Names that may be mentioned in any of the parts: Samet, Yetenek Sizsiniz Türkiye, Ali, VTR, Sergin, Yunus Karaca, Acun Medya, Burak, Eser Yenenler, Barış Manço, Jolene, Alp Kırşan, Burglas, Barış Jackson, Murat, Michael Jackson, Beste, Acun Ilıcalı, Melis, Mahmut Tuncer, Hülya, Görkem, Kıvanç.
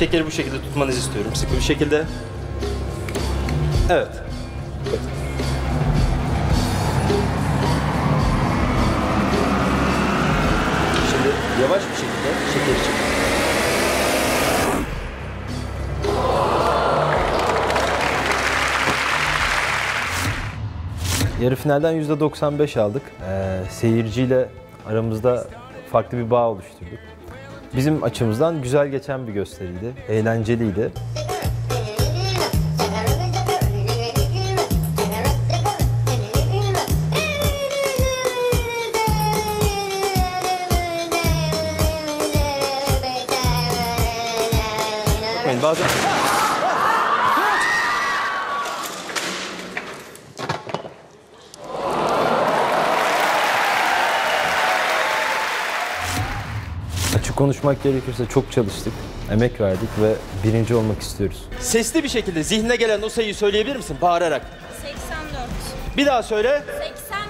şekeri bu şekilde tutmanızı istiyorum. Sıkı bir şekilde. Evet. Şimdi yavaş bir şekilde şekeri çekin. Yarı finalden %95 aldık. Seyirciyle aramızda farklı bir bağ oluşturduk. Bizim açımızdan güzel geçen bir gösteriydi, eğlenceliydi. Yani bazen... Konuşmak gerekirse çok çalıştık, emek verdik ve birinci olmak istiyoruz. Sesli bir şekilde zihnine gelen o sayıyı söyleyebilir misin? Bağırarak. 84. Bir daha söyle. 84.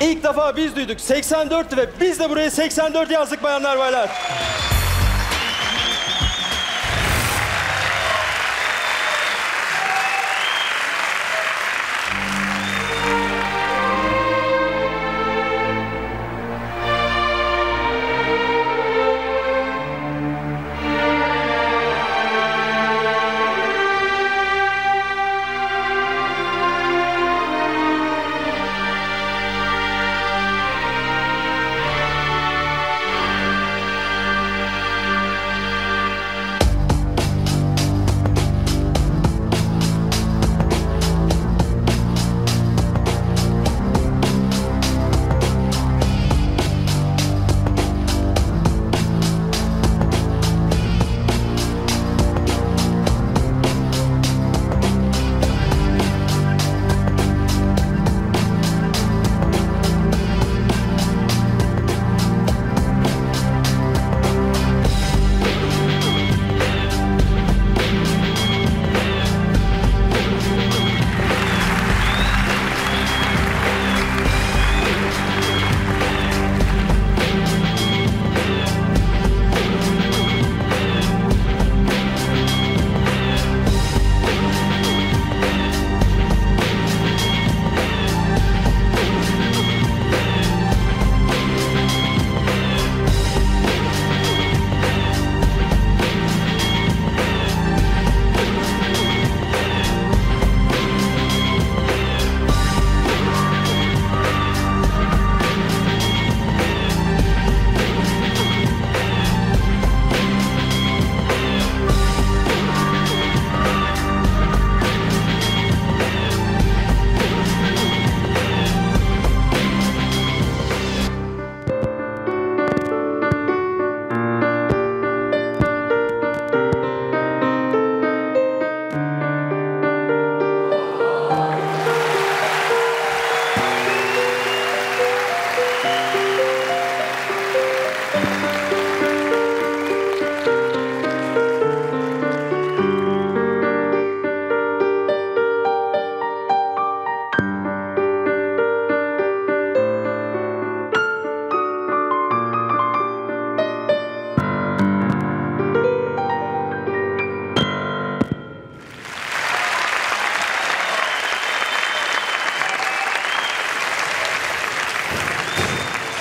İlk defa biz duyduk. 84'tü ve biz de buraya 84 yazdık bayanlar baylar.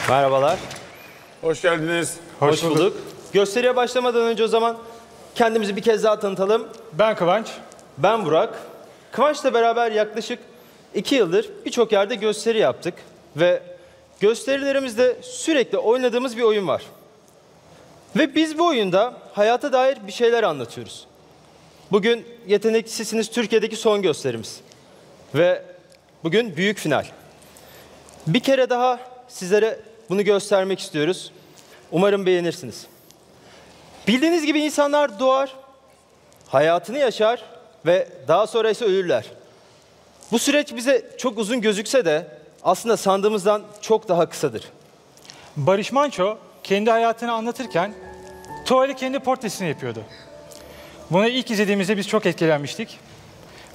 Merhabalar. Hoş geldiniz. Hoş bulduk. Gösteriye başlamadan önce o zaman kendimizi bir kez daha tanıtalım. Ben Kıvanç. Ben Burak. Kıvanç'la beraber yaklaşık 2 yıldır birçok yerde gösteri yaptık. Ve gösterilerimizde sürekli oynadığımız bir oyun var. Ve biz bu oyunda hayata dair bir şeyler anlatıyoruz. Bugün Yetenek Sizsiniz Türkiye'deki son gösterimiz. Ve bugün büyük final. Bir kere daha... Sizlere bunu göstermek istiyoruz. Umarım beğenirsiniz. Bildiğiniz gibi insanlar doğar, hayatını yaşar ve daha sonra ise ölürler. Bu süreç bize çok uzun gözükse de aslında sandığımızdan çok daha kısadır. Barış Manço kendi hayatını anlatırken tuvali kendi portresini yapıyordu. Bunu ilk izlediğimizde biz çok etkilenmiştik.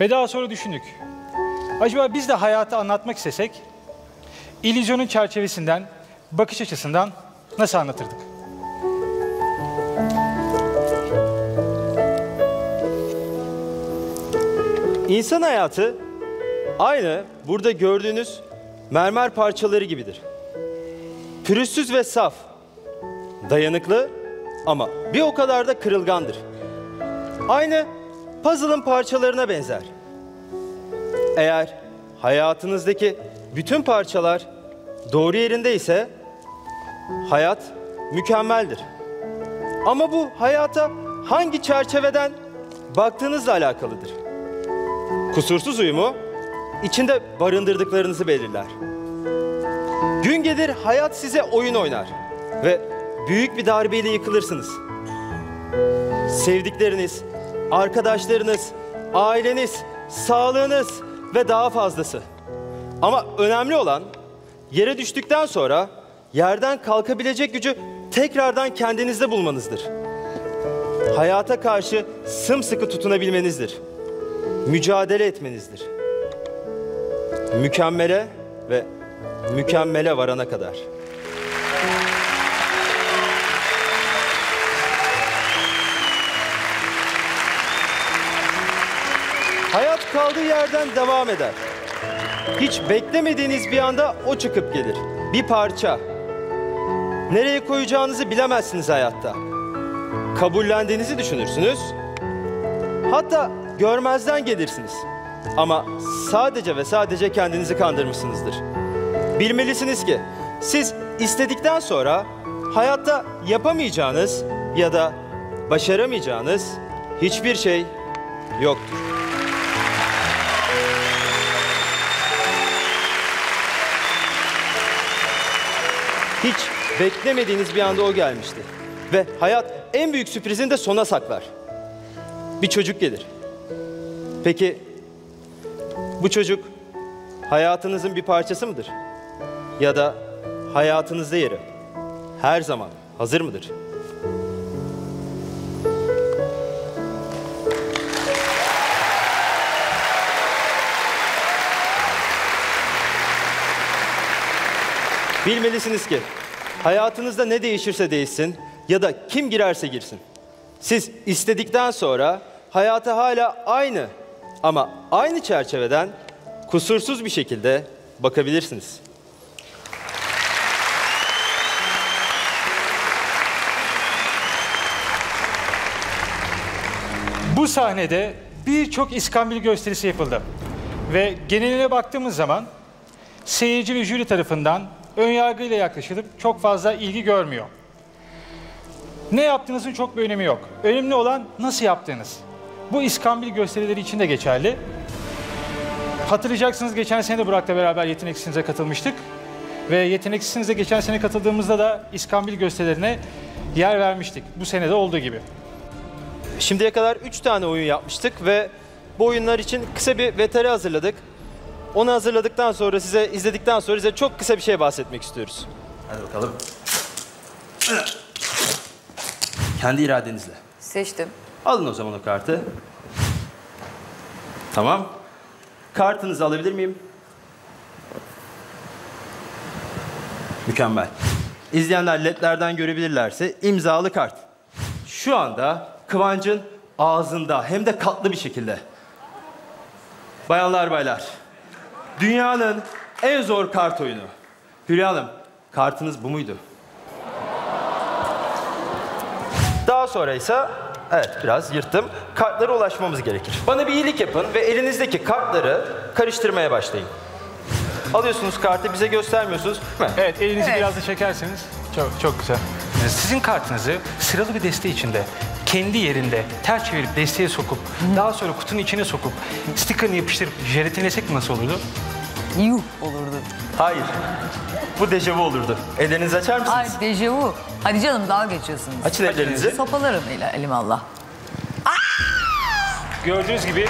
Ve daha sonra düşündük. Acaba biz de hayatı anlatmak istesek İllüzyonun çerçevesinden, bakış açısından nasıl anlatırdık? İnsan hayatı aynı burada gördüğünüz mermer parçaları gibidir. Pürüzsüz ve saf, dayanıklı ama bir o kadar da kırılgandır. Aynı puzzle'ın parçalarına benzer. Eğer hayatınızdaki bütün parçalar doğru yerinde ise hayat mükemmeldir. Ama bu hayata hangi çerçeveden baktığınızla alakalıdır. Kusursuz uyumu içinde barındırdıklarınızı belirler. Gün gelir hayat size oyun oynar ve büyük bir darbeyle yıkılırsınız. Sevdikleriniz, arkadaşlarınız, aileniz, sağlığınız ve daha fazlası. Ama önemli olan yere düştükten sonra yerden kalkabilecek gücü tekrardan kendinizde bulmanızdır. Hayata karşı sımsıkı tutunabilmenizdir. Mücadele etmenizdir. Mükemmele ve mükemmele varana kadar. Hayat kaldığı yerden devam eder. Hiç beklemediğiniz bir anda o çıkıp gelir. Bir parça. Nereye koyacağınızı bilemezsiniz hayatta. Kabullendiğinizi düşünürsünüz. Hatta görmezden gelirsiniz. Ama sadece ve sadece kendinizi kandırmışsınızdır. Bilmelisiniz ki siz istedikten sonra hayatta yapamayacağınız ya da başaramayacağınız hiçbir şey yoktur. Hiç beklemediğiniz bir anda o gelmişti. Ve hayat en büyük sürprizini de sona saklar. Bir çocuk gelir. Peki bu çocuk hayatınızın bir parçası mıdır? Ya da hayatınızda yeri her zaman hazır mıdır? Bilmelisiniz ki hayatınızda ne değişirse değişsin ya da kim girerse girsin. Siz istedikten sonra hayata hala aynı ama aynı çerçeveden kusursuz bir şekilde bakabilirsiniz. Bu sahnede birçok iskambil gösterisi yapıldı. Ve geneline baktığımız zaman seyirci ve jüri tarafından önyargıyla yaklaşılıp çok fazla ilgi görmüyor. Ne yaptığınızın çok bir önemi yok. Önemli olan nasıl yaptığınız. Bu iskambil gösterileri için de geçerli. Hatırlayacaksınız geçen sene de Burak'la beraber Yetenek Sizsiniz'e katılmıştık. Ve Yetenek Sizsiniz'e geçen sene katıldığımızda da iskambil gösterilerine yer vermiştik. Bu sene de olduğu gibi. Şimdiye kadar 3 tane oyun yapmıştık ve bu oyunlar için kısa bir VTR hazırladık. Onu hazırladıktan sonra izledikten sonra size çok kısa bir şey bahsetmek istiyoruz. Hadi bakalım. Kendi iradenizle. Seçtim. Alın o zaman o kartı. Tamam. Kartınızı alabilir miyim? Mükemmel. İzleyenler ledlerden görebilirlerse imzalı kart. Şu anda Kıvanç'ın ağzında hem de katlı bir şekilde. Bayanlar baylar. Dünyanın en zor kart oyunu. Hülya Hanım, kartınız bu muydu? Daha sonra ise, evet biraz yırttım, kartlara ulaşmamız gerekir. Bana bir iyilik yapın ve elinizdeki kartları karıştırmaya başlayın. Alıyorsunuz kartı, bize göstermiyorsunuz değil mi? Evet, elinizi biraz da çekerseniz çok güzel. Sizin kartınızı sıralı bir deste içinde, kendi yerinde ters çevirip desteye sokup, daha sonra kutunun içine sokup, sticker'ını yapıştırıp jelatinlesek nasıl olurdu? Yuh olurdu. Hayır. Bu dejavu olurdu. Ellerinizi açar mısınız? Hayır, dejavu. Hadi canım, dalga geçiyorsunuz. Açın ellerinizi. Sopalarım elimallah. Gördüğünüz gibi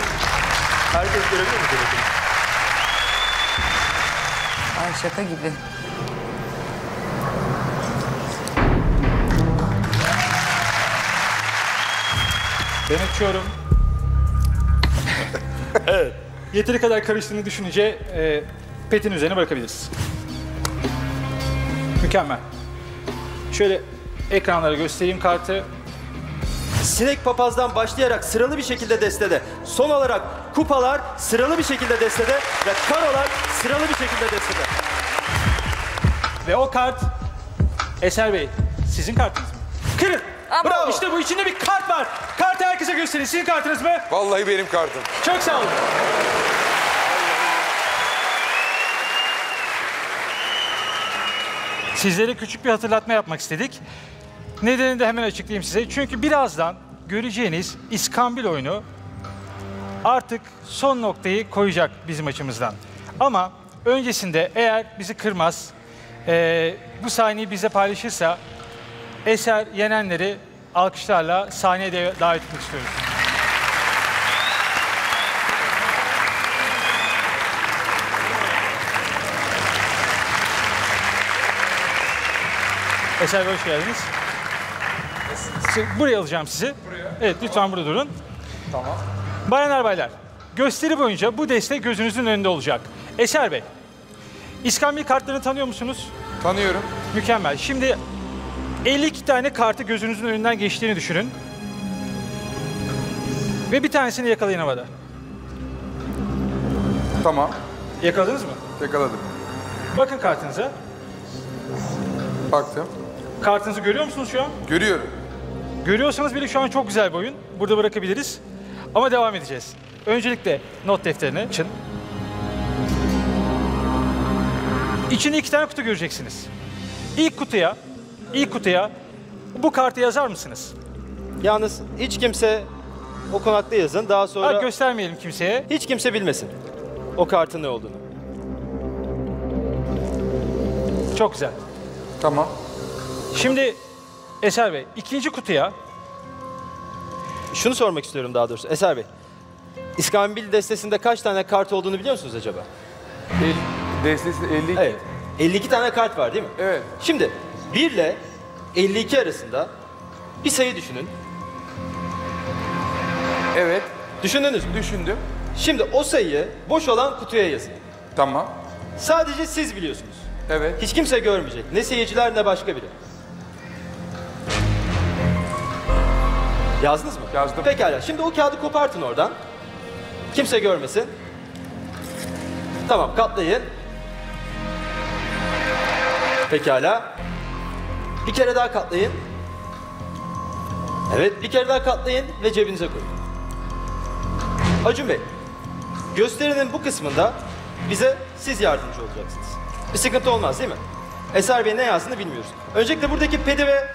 herkes görebiliyor mu? Ay şaka gibi. Ben açıyorum. Evet. Yeteri kadar karıştığını düşününce petin üzerine bırakabiliriz. Mükemmel. Şöyle ekranlara göstereyim kartı. sinek papazdan başlayarak sıralı bir şekilde destede, son olarak kupalar sıralı bir şekilde destede ve karolar sıralı bir şekilde destede. Ve o kart, Eser Bey, sizin kartınız mı? Kırın. Aa, bravo. Bravo. İşte bu, içinde bir kart var. Kartı herkese gösterin. Sizin kartınız mı? Vallahi benim kartım. Çok sağ olun. Sizlere küçük bir hatırlatma yapmak istedik. Nedenini de hemen açıklayayım size. Çünkü birazdan göreceğiniz iskambil oyunu artık son noktayı koyacak bizim açımızdan. Ama öncesinde eğer bizi kırmaz, bu sahneyi bize paylaşırsa Eser Yenenleri alkışlarla sahneye davet etmek istiyoruz. Eser Bey, hoş geldiniz. Buraya alacağım sizi. Buraya. Evet, lütfen burada durun. Tamam. Bayanlar baylar, gösteri boyunca bu deste gözünüzün önünde olacak. Eser Bey, İskambil kartlarını tanıyor musunuz? Tanıyorum. Mükemmel. Şimdi 52 tane kartı gözünüzün önünden geçtiğini düşünün. Ve bir tanesini yakalayın havada. Tamam. Yakaladınız mı? Yakaladım. Bakın kartınıza. Baktım. Kartınızı görüyor musunuz şu an? Görüyorum. Görüyorsanız bile şu an çok güzel bir oyun. Burada bırakabiliriz. Ama devam edeceğiz. Öncelikle not defterini açın. İçinde iki tane kutu göreceksiniz. İlk kutuya bu kartı yazar mısınız? Yalnız hiç kimse o konakta yazın. Daha sonra... Ha, göstermeyelim kimseye. Hiç kimse bilmesin o kartın ne olduğunu. Çok güzel. Tamam. Şimdi Eser Bey, ikinci kutuya... Şunu sormak istiyorum daha doğrusu. Eser Bey, İskambil destesinde kaç tane kart olduğunu biliyor musunuz acaba? Destesi 52. Evet. 52 tane kart var değil mi? Evet. Şimdi 1 ile 52 arasında bir sayı düşünün. Evet. Düşündünüz mü? Düşündüm. Şimdi o sayıyı boş olan kutuya yazın. Tamam. Sadece siz biliyorsunuz. Evet. Hiç kimse görmeyecek. Ne seyirciler ne başka biri. Yazdınız mı? Yazdım. Pekala. Şimdi o kağıdı kopartın oradan. Kimse görmesin. Tamam, katlayın. Pekala. Bir kere daha katlayın. Evet, bir kere daha katlayın ve cebinize koyun. Acun Bey, gösterinin bu kısmında bize siz yardımcı olacaksınız. Bir sıkıntı olmaz değil mi? Eser Bey ne yazdığını bilmiyoruz. Öncelikle buradaki pedi ve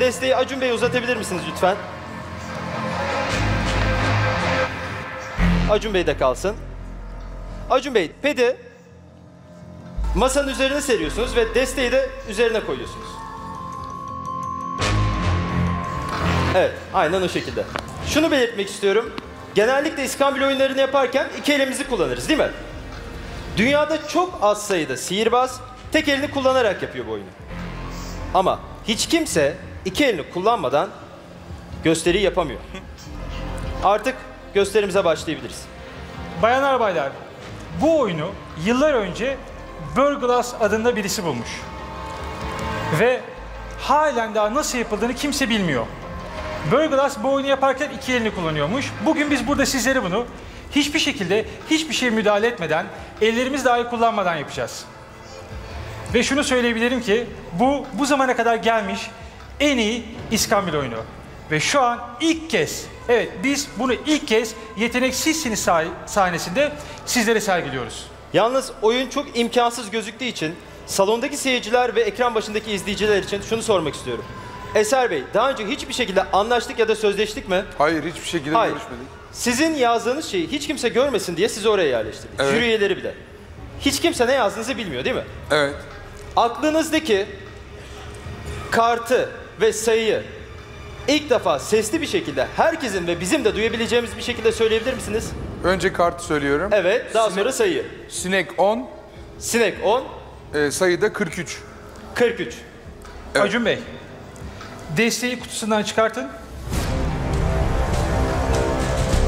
desteği Acun Bey'e uzatabilir misiniz lütfen? Acun Bey de kalsın. Acun Bey, pedi masanın üzerine seriyorsunuz ve desteği de üzerine koyuyorsunuz. Evet, aynen o şekilde. Şunu belirtmek istiyorum. Genellikle iskambil oyunlarını yaparken iki elimizi kullanırız değil mi? Dünyada çok az sayıda sihirbaz tek elini kullanarak yapıyor bu oyunu. Ama hiç kimse iki elini kullanmadan gösteriyi yapamıyor. Artık gösterimize başlayabiliriz. Bayanlar baylar, bu oyunu yıllar önce Burglas adında birisi bulmuş. Ve halen daha nasıl yapıldığını kimse bilmiyor. Burglas bu oyunu yaparken iki elini kullanıyormuş. Bugün biz burada sizlere bunu hiçbir şekilde, hiçbir şeye müdahale etmeden, ellerimiz dahi kullanmadan yapacağız. Ve şunu söyleyebilirim ki bu zamana kadar gelmiş en iyi iskambil oyunu. Ve şu an ilk kez, evet biz bunu ilk kez Yetenek Sizsiniz sahnesinde sizlere sergiliyoruz. Yalnız oyun çok imkansız gözüktüğü için salondaki seyirciler ve ekran başındaki izleyiciler için şunu sormak istiyorum. Eser Bey, daha önce hiçbir şekilde anlaştık ya da sözleştik mi? Hayır, hiçbir şekilde görüşmedik. Sizin yazdığınız şeyi hiç kimse görmesin diye sizi oraya yerleştirdik. Evet. Jüri üyeleri bile. Hiç kimse ne yazdığınızı bilmiyor değil mi? Evet. Aklınızdaki kartı ve sayıyı ilk defa sesli bir şekilde herkesin ve bizim de duyabileceğimiz bir şekilde söyleyebilir misiniz? Önce kartı söylüyorum. Evet, daha sonra sayı. Sinek 10. Sinek 10. Sayı da 43. 43. Evet. Acun Bey, desteği kutusundan çıkartın.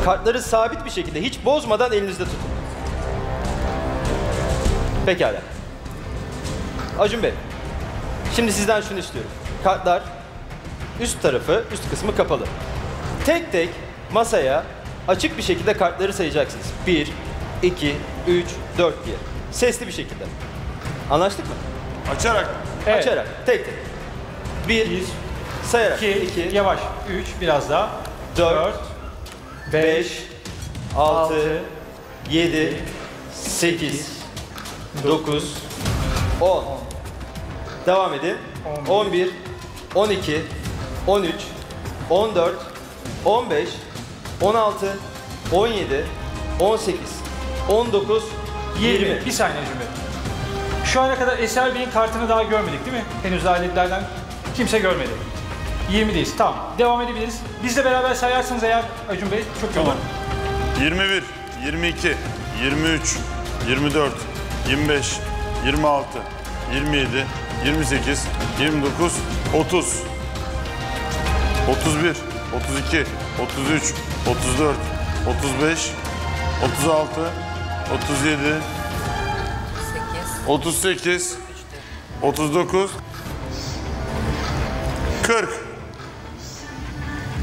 Kartları sabit bir şekilde, hiç bozmadan elinizde tutun. Pekala. Acun Bey, şimdi sizden şunu istiyorum. Kartlar üst kısmı kapalı. Tek tek masaya açık bir şekilde kartları sayacaksınız. 1, 2, 3, 4 diye. Sesli bir şekilde. Anlaştık mı? Açarak. Evet. Açarak. Tek tek. 1, sayarak. 2, yavaş. 3, biraz daha. 4, 5, 6, 7, 8, 9, 10. Devam edin. 11, 12, 13, 14, 15, 16, 17, 18, 19, 20. Bir saniye cümle. Şu ana kadar Eser Bey'in kartını daha görmedik değil mi? Henüz aletlerden kimse görmedi. 20'deyiz. Tamam. Devam edebiliriz. Bizle beraber sayarsınız eğer Acun Bey. Çok iyi olur. 21, 22, 23, 24, 25, 26, 27, 28, 29, 30, 31, 32, 33, 34, 35, 36, 37, 38, 39, 40.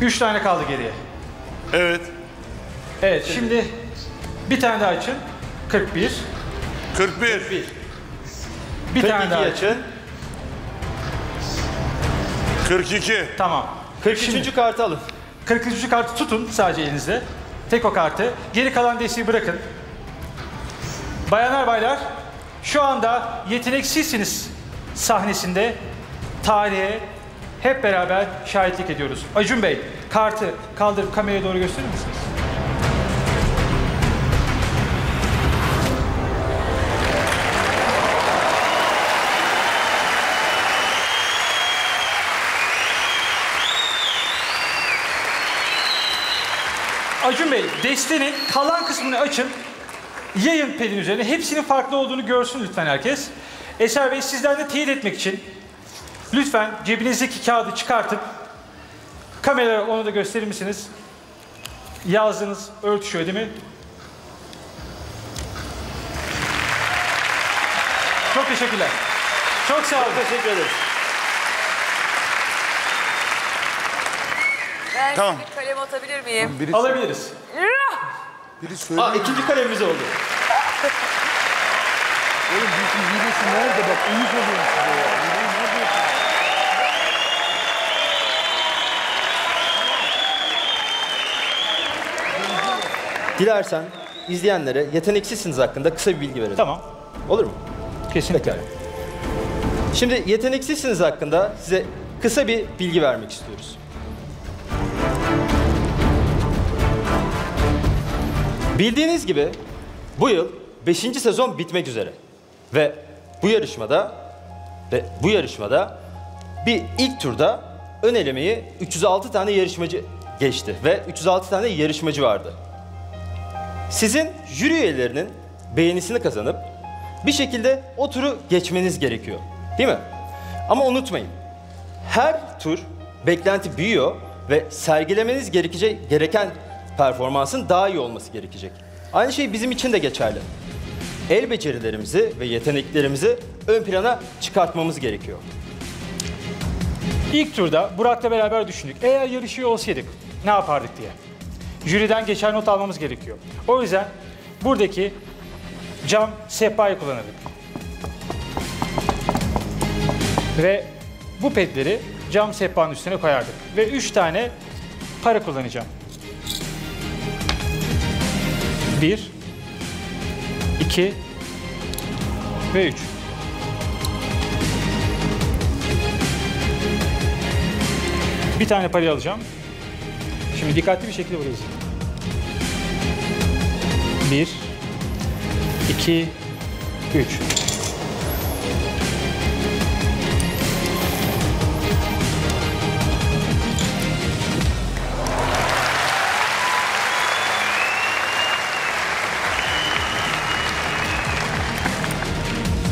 3 tane kaldı geriye. Evet. Evet, şimdi bir tane daha açın. 41. 41. 41. Bir tane daha açın. 42. Tamam. 43. kartı alın. 43. kartı tutun sadece elinizde. Tek o kartı. Geri kalan desteği bırakın. Bayanlar baylar, şu anda Yetenek Sizsiniz sahnesinde tarihe hep beraber şahitlik ediyoruz. Acun Bey, kartı kaldırıp kameraya doğru gösterir misiniz? Acun Bey, destenin kalan kısmını açın. Yayın pedin üzerine. Hepsinin farklı olduğunu görsün lütfen herkes. Eser Bey, sizden de teyit etmek için lütfen cebinizdeki kağıdı çıkartıp kameraya onu da gösterir misiniz? Yazdığınız örtüşüyor değil mi? Çok teşekkürler. Çok sağ olun. Teşekkür ederiz. Ben tamam. Bir kalem atabilir miyim? Birisi... Alabiliriz. İkinci kalemimiz oldu. Oğlum bir birisi nerede? Bak iyi görüyorum size ya. Dilersen izleyenlere yeteneksizsiniz hakkında kısa bir bilgi verelim. Tamam. Olur mu? Kesinlikle. Pekala. Şimdi yeteneksizsiniz hakkında size kısa bir bilgi vermek istiyoruz. Bildiğiniz gibi bu yıl 5. sezon bitmek üzere ve bu yarışmada bir ilk turda ön elemeyi 306 tane yarışmacı geçti ve 306 tane yarışmacı vardı. Sizin jüri üyelerinin beğenisini kazanıp bir şekilde o turu geçmeniz gerekiyor, değil mi? Ama unutmayın, her tur beklenti büyüyor ve sergilemeniz gereken performansın daha iyi olması gerekecek. Aynı şey bizim için de geçerli. El becerilerimizi ve yeteneklerimizi ön plana çıkartmamız gerekiyor. İlk turda Burak'la beraber düşündük. Eğer yarışıyor olsaydık ne yapardık diye. Jüriden geçer not almamız gerekiyor. O yüzden buradaki cam sehpayı kullanalım. Ve bu pedleri cam sehpanın üstüne koyardık. Ve 3 tane para kullanacağım. 1, 2 ve 3. Bir tane parayı alacağım. Şimdi dikkatli bir şekilde vuruyoruz. 1, 2, 3.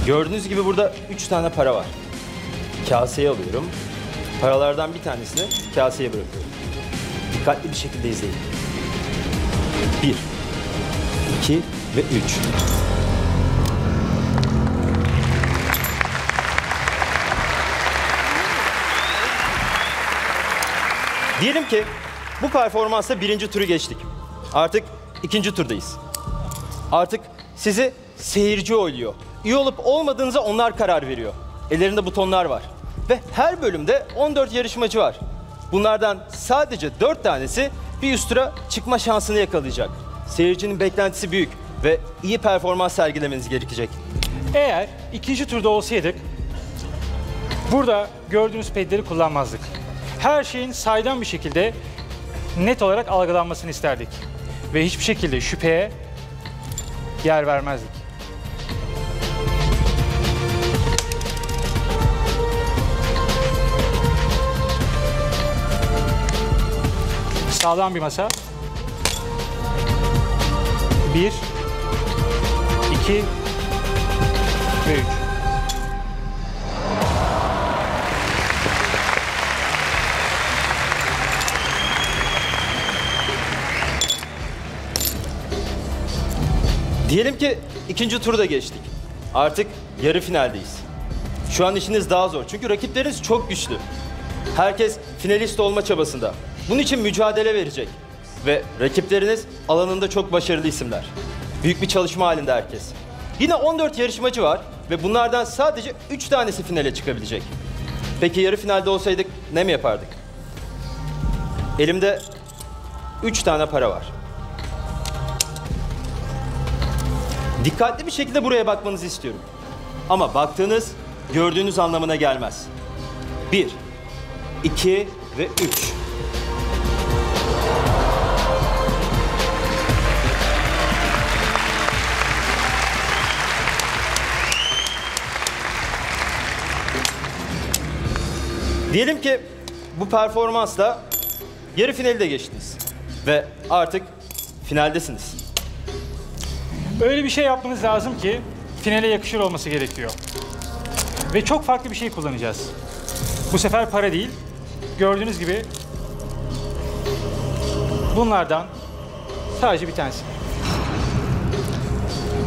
Gördüğünüz gibi burada 3 tane para var. Kaseye alıyorum. Paralardan bir tanesini kaseye bırakıyorum. Dikkatli bir şekilde izleyin. 1, 2 ve 3. Diyelim ki Bu performansla birinci turu geçtik. Artık ikinci turdayız. Artık sizi seyirci oyluyor. İyi olup olmadığınıza onlar karar veriyor. Ellerinde butonlar var. Ve her bölümde 14 yarışmacı var. Bunlardan sadece 4 tanesi bir üst tura çıkma şansını yakalayacak. Seyircinin beklentisi büyük ve iyi performans sergilemeniz gerekecek. Eğer ikinci turda olsaydık, burada gördüğünüz pedleri kullanmazdık. Her şeyin saydam bir şekilde net olarak algılanmasını isterdik. Ve hiçbir şekilde şüpheye yer vermezdik. Sağlam bir masa. 1, 2 ve 3. Diyelim ki ikinci turda geçtik. Artık yarı finaldeyiz. Şu an işiniz daha zor. Çünkü rakipleriniz çok güçlü. Herkes finalist olma çabasında. Bunun için mücadele verecek. Ve rakipleriniz alanında çok başarılı isimler. Büyük bir çalışma halinde herkes. Yine 14 yarışmacı var ve bunlardan sadece 3 tanesi finale çıkabilecek. Peki yarı finalde olsaydık ne mi yapardık? Elimde 3 tane para var. Dikkatli bir şekilde buraya bakmanızı istiyorum. Ama baktığınız, gördüğünüz anlamına gelmez. 1, 2 ve 3. Diyelim ki bu performansla yarı finali de geçtiniz ve artık finaldesiniz. Öyle bir şey yapmanız lazım ki finale yakışır olması gerekiyor. Ve çok farklı bir şey kullanacağız. Bu sefer para değil, gördüğünüz gibi bunlardan sadece bir tanesi.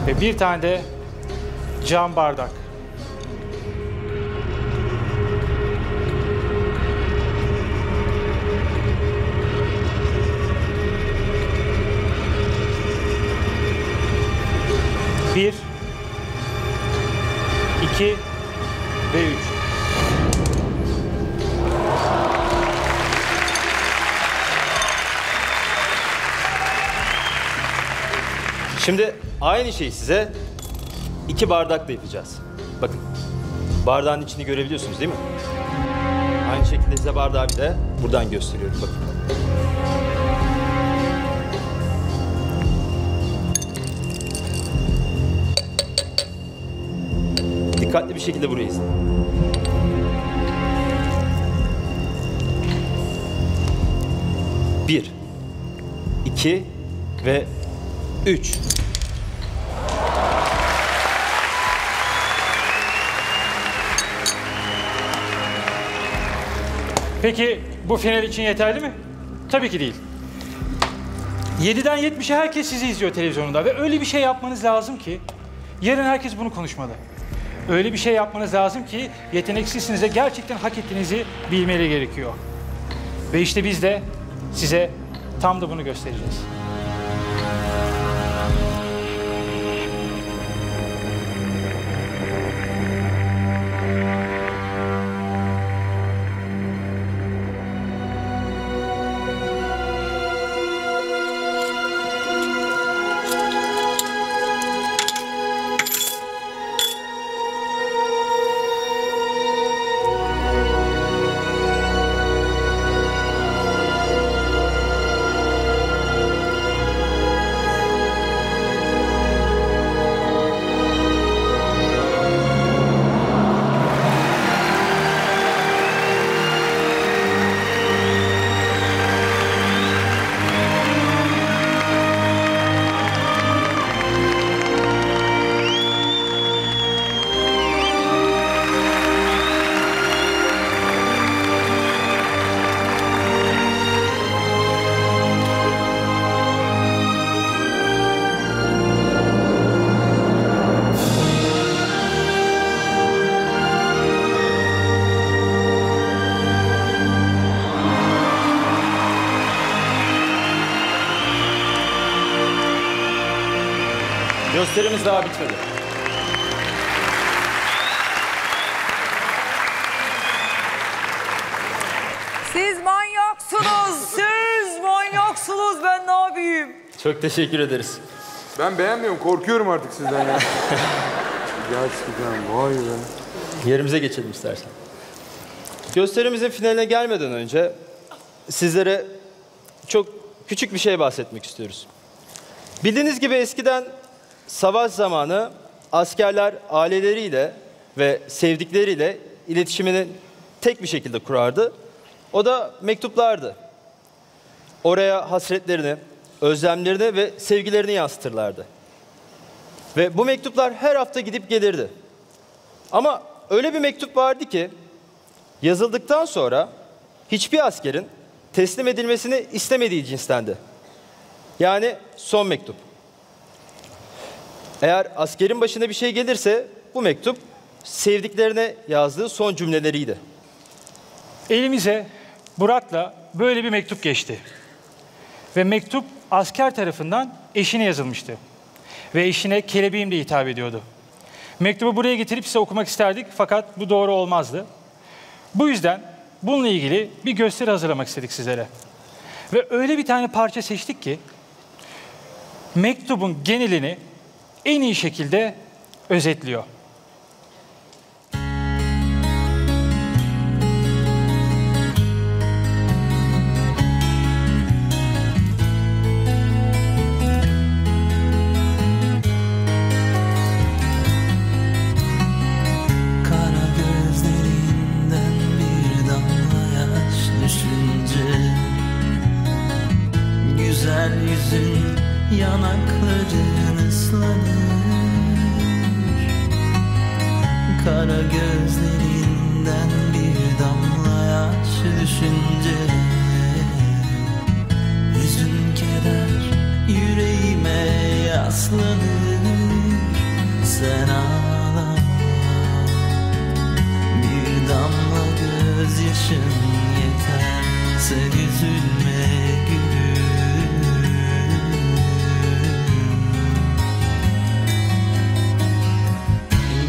Ve bir tane de cam bardak. Şimdi aynı şeyi size 2 bardakla yapacağız. Bakın, bardağın içini görebiliyorsunuz değil mi? Aynı şekilde size bardağı bir de buradan gösteriyorum. Bakın. Dikkatli bir şekilde burayı izleyin. Bir, iki ve 3. Peki bu final için yeterli mi? Tabii ki değil. 7'den 70'e herkes sizi izliyor televizyonunda ve öyle bir şey yapmanız lazım ki yarın herkes bunu konuşmalı. Öyle bir şey yapmanız lazım ki yeteneksizsinize gerçekten hak ettiğinizi bilmeleri gerekiyor. Ve işte biz de size tam da bunu göstereceğiz. Gösterimiz daha bitmedi. Siz manyaksınız. Siz manyaksınız. Ben ne yapayım? Çok teşekkür ederiz. Ben beğenmiyorum. Korkuyorum artık sizden ya. Gerçekten vay be. Yerimize geçelim istersen. Gösterimizin finaline gelmeden önce sizlere çok küçük bir şey bahsetmek istiyoruz. Bildiğiniz gibi eskiden savaş zamanı askerler aileleriyle ve sevdikleriyle iletişimini tek bir şekilde kurardı. O da mektuplardı. Oraya hasretlerini, özlemlerini ve sevgilerini yansıtırlardı. Ve bu mektuplar her hafta gidip gelirdi. Ama öyle bir mektup vardı ki yazıldıktan sonra hiçbir askerin teslim edilmesini istemediği cinstendi. Yani son mektup. Eğer askerin başına bir şey gelirse bu mektup sevdiklerine yazdığı son cümleleriydi. Elimize Burak'la böyle bir mektup geçti. Ve mektup asker tarafından eşine yazılmıştı. Ve eşine kelebeğim diye hitap ediyordu. Mektubu buraya getirip size okumak isterdik fakat bu doğru olmazdı. Bu yüzden bununla ilgili bir gösteri hazırlamak istedik sizlere. Ve öyle bir tane parça seçtik ki mektubun genelini en iyi şekilde özetliyor.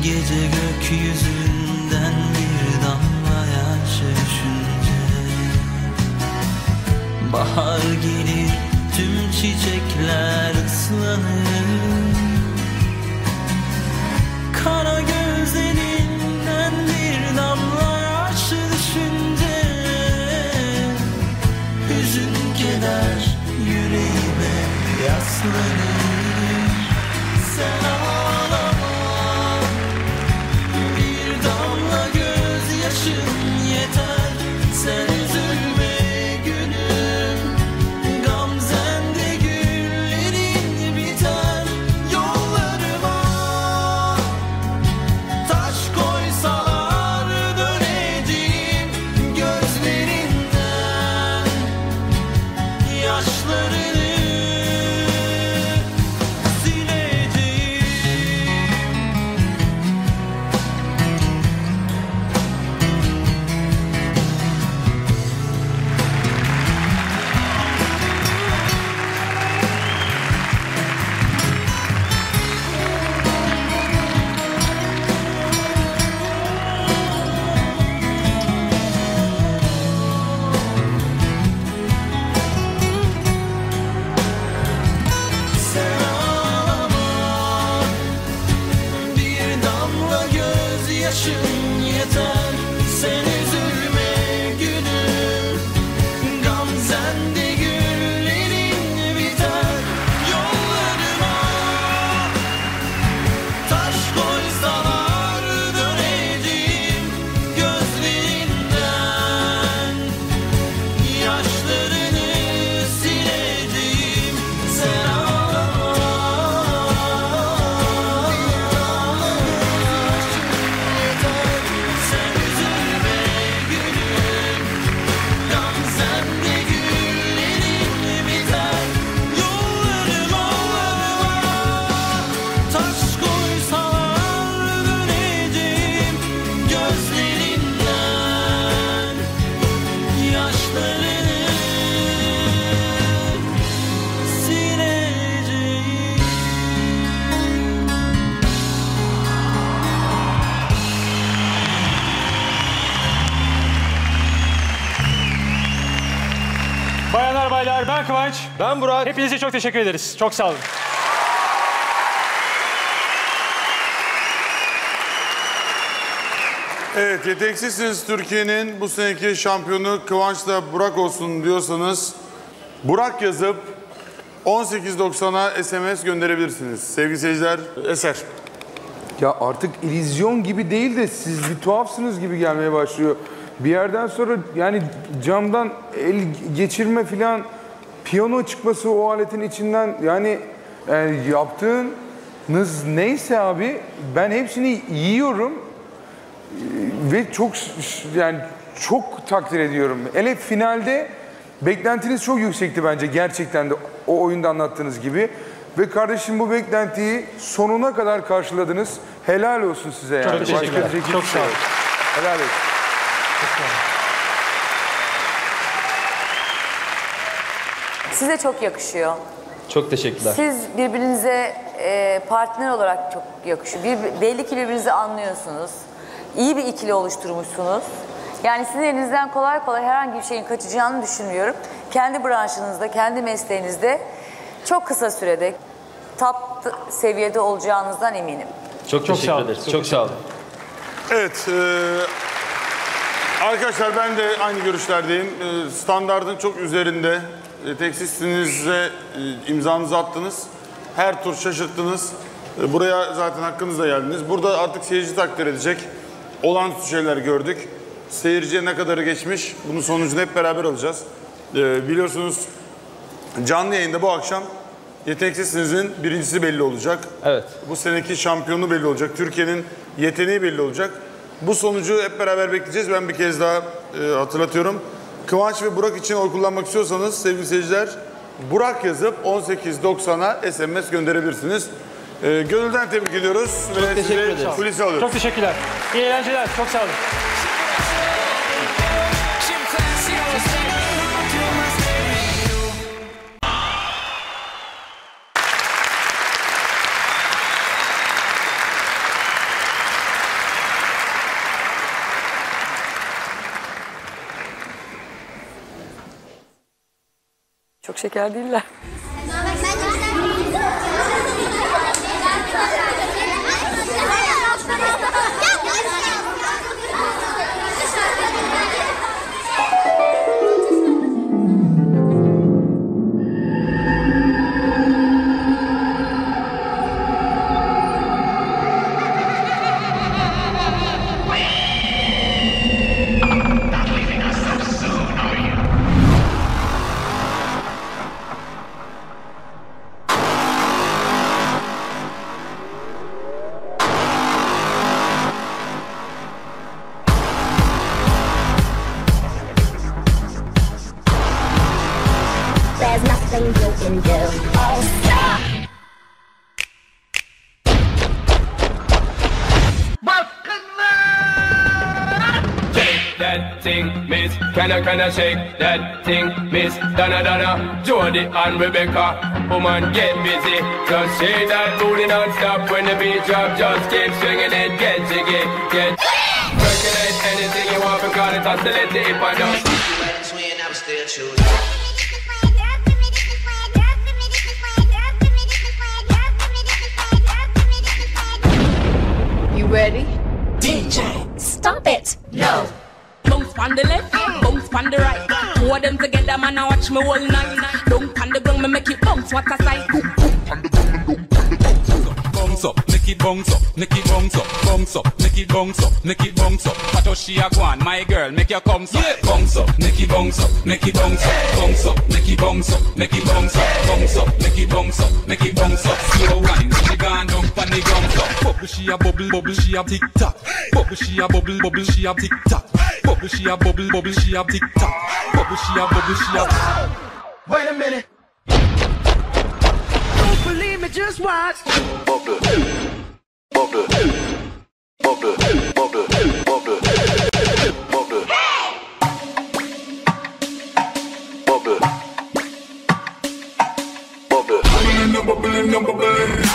Gece gökyüzünden adaylar. Ben Kıvanç. Ben Burak. Hepinize çok teşekkür ederiz. Çok sağ olun. Evet, Yetenek Sizsiniz Türkiye'nin bu seneki şampiyonu Kıvanç'la Burak olsun diyorsanız Burak yazıp 1890'a SMS gönderebilirsiniz. Sevgili seyirciler, Eser. Ya artık illüzyon gibi değil de siz bir tuhafsınız gibi gelmeye başlıyor. Bir yerden sonra yani camdan el geçirme filan, piyano çıkması o aletin içinden, yani yaptığınız neyse abi, ben hepsini yiyorum ve çok takdir ediyorum. Hele finalde beklentiniz çok yüksekti bence gerçekten de o oyunda anlattığınız gibi. Ve kardeşim bu beklentiyi sonuna kadar karşıladınız. Helal olsun size yani. Çok teşekkür ederim. Çok sağ olun. Helal olsun. Size çok yakışıyor. Çok teşekkürler. Siz birbirinize partner olarak çok yakışıyor. Belli ki birbirinizi anlıyorsunuz. İyi bir ikili oluşturmuşsunuz. Yani sizin elinizden kolay kolay herhangi bir şeyin kaçacağını düşünmüyorum. Kendi branşınızda, kendi mesleğinizde çok kısa sürede top seviyede olacağınızdan eminim. Çok teşekkür ederiz. Çok sağ olun. Evet. Arkadaşlar ben de aynı görüşlerdeyim. Standardın çok üzerinde. Teksizsinize imzanızı attınız. Her tur şaşırttınız. Buraya zaten hakkınızla geldiniz. Burada artık seyirci takdir edecek. Olağanüstü şeyler gördük. Seyirciye ne kadarı geçmiş, bunun sonucunu hep beraber alacağız. Biliyorsunuz canlı yayında bu akşam Yetenek Sizsiniz'in birincisi belli olacak. Evet. Bu seneki şampiyonu belli olacak. Türkiye'nin yeteneği belli olacak. Bu sonucu hep beraber bekleyeceğiz. Ben bir kez daha hatırlatıyorum. Kıvanç ve Burak için oy kullanmak istiyorsanız sevgili seyirciler, Burak yazıp 1890'a SMS gönderebilirsiniz. Gönülden tebrik ediyoruz. Çok teşekkür ederiz. Çok teşekkürler. İyi eğlenceler. Çok sağ olun. Çok şeker değiller. Can I shake that thing, Miss Donna Donna, Jody and Rebecca? Woman, get busy. Just shake that booty non-stop when the beat drop. Just keep swinging it, get jiggy, get percolate anything you want because it's oscillating if I don't. Swing, I'm still choosing. You ready? DJ, stop it! No. Bounce on the left, bounce on the right. Four them together, man, I watch me all night. Don't pan the ground, me make it bounce, what a sight. Bounce up, make it bounce up, make it bounce up, bounce up, make it bounce up, make it bounce up. Patoshi Agwan, my girl, make your comes up. Bounce up, make it bounce up, make it bounce up, bounce up, make it bounce up, make it bounce up, bounce up, make it bounce up, make it bounce up. Slow wine, she gone down, pan the ground up. Bubble, she a bubble, bubble, she a tick tock. Bubble, she a bubble, bubble, she a tick tock. Bubble, she a bubble, bubble, she a tick-tock. Bubble, she a bubble, she a... Wait a minute. Don't believe me, just watch. Bubble. Bubble. Bubble. Bubble. Bubble. Bubble. Bubble. Bubble. Bubbling up, bubbling up, bubbling up.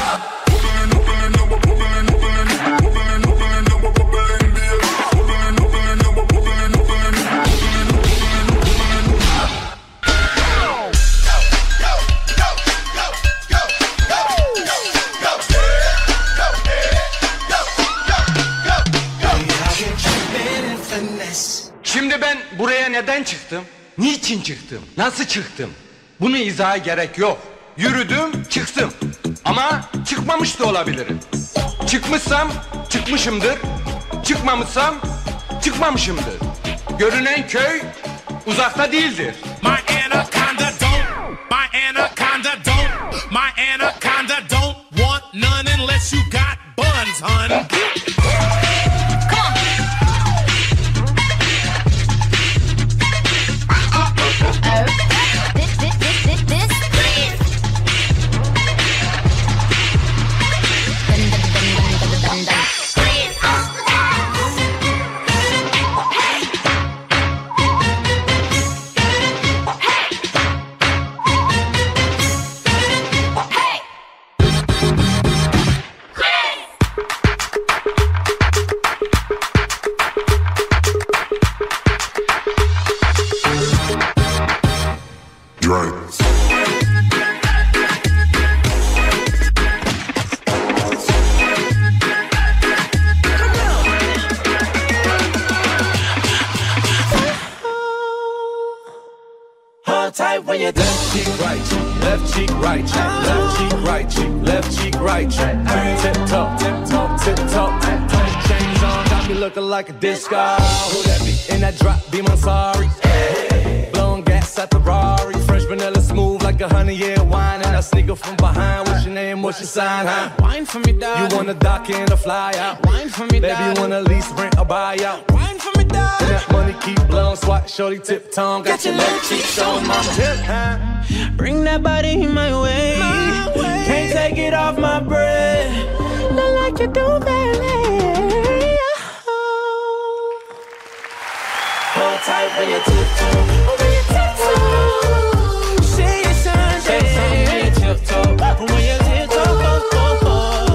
dönmez. Şimdi ben buraya neden çıktım? Niçin çıktım? Nasıl çıktım? Bunu izaha gerek yok. Yürüdüm, çıktım. Ama çıkmamış da olabilirim. Çıkmışsam çıkmışımdır. Çıkmamışsam çıkmamışımdır. Görünen köy uzakta değildir. My anaconda don't, my anaconda don't, my anaconda don't want none unless you got buns, hun. Like a disco, who that be? In that drop beam, I'm sorry. Blown gas at Ferrari, fresh vanilla smooth like a 100-year wine. And I sneak up from behind. What's your name? What's your sign? Huh? Wine for me, dog. You wanna dock in a fly out? Wine for me, dog. Baby, you wanna lease, rent, or buy out? Wine for me, dog. And that money keep blowing, swat, shorty, tip tongue. Got your left cheek showing, mama. Tip, huh? Bring that body my way. My way. Can't take it off my breath. Not like you do, baby. Tight when you tiptoe, when you tiptoe. Say it's Sunday, when you tiptoe, when you tiptoe, oh, oh, oh.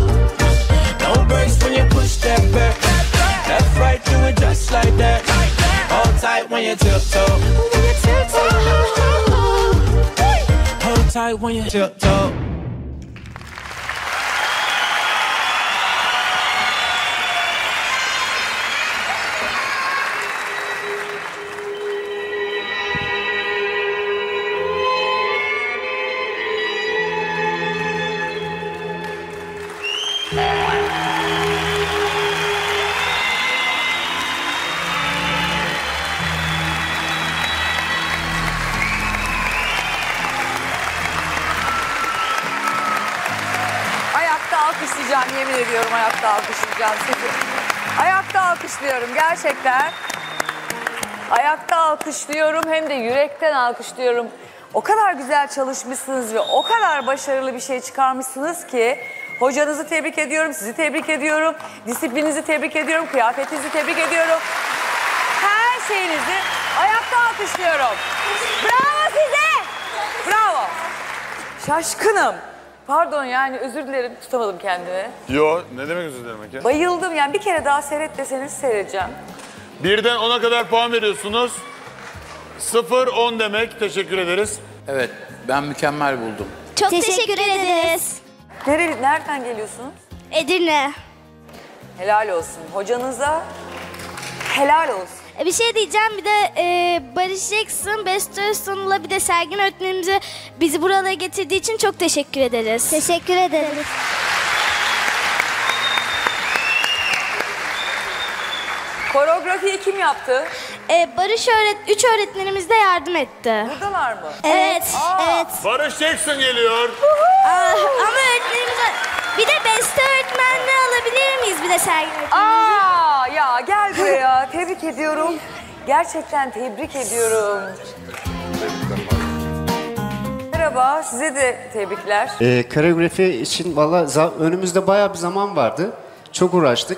No brakes when you push that back, left right, do it just like that. Hold tight when you tiptoe, when you tiptoe. Hold tight when you tiptoe. Ayakta alkışlıyorum gerçekten. Ayakta alkışlıyorum, hem de yürekten alkışlıyorum. O kadar güzel çalışmışsınız ve o kadar başarılı bir şey çıkarmışsınız ki hocanızı tebrik ediyorum, sizi tebrik ediyorum, disiplininizi tebrik ediyorum, kıyafetinizi tebrik ediyorum. Her şeyinizi ayakta alkışlıyorum. Bravo size! Bravo! Şaşkınım. Pardon, yani özür dilerim, tutamadım kendimi. Yo, ne demek özür dilemek ya? Bayıldım yani, bir kere daha seyret deseniz seyredeceğim. 1'den 10'a kadar puan veriyorsunuz. 0-10 demek, teşekkür ederiz. Evet, ben mükemmel buldum. Çok teşekkür ederiz. Nereden geliyorsunuz? Edirne. Helal olsun, hocanıza helal olsun. Bir şey diyeceğim, bir de Barış Jackson, Beste bir de Sergin öğretmenimize bizi buraya getirdiği için çok teşekkür ederiz. Teşekkür ederiz. Koreografiyi kim yaptı? Barış üç öğretmenimiz de yardım etti. Buradalar mı? Evet. Aa, evet. Barış Jackson geliyor. Ama öğretmenimize... Bir de Beste öğretmenle alabilir miyiz, bir de Sergin öğretmenimizi? Aa, ya gel buraya. Tebrik ediyorum. Gerçekten tebrik ediyorum. Merhaba, size de tebrikler. Koreografi için valla önümüzde bayağı bir zaman vardı. Çok uğraştık.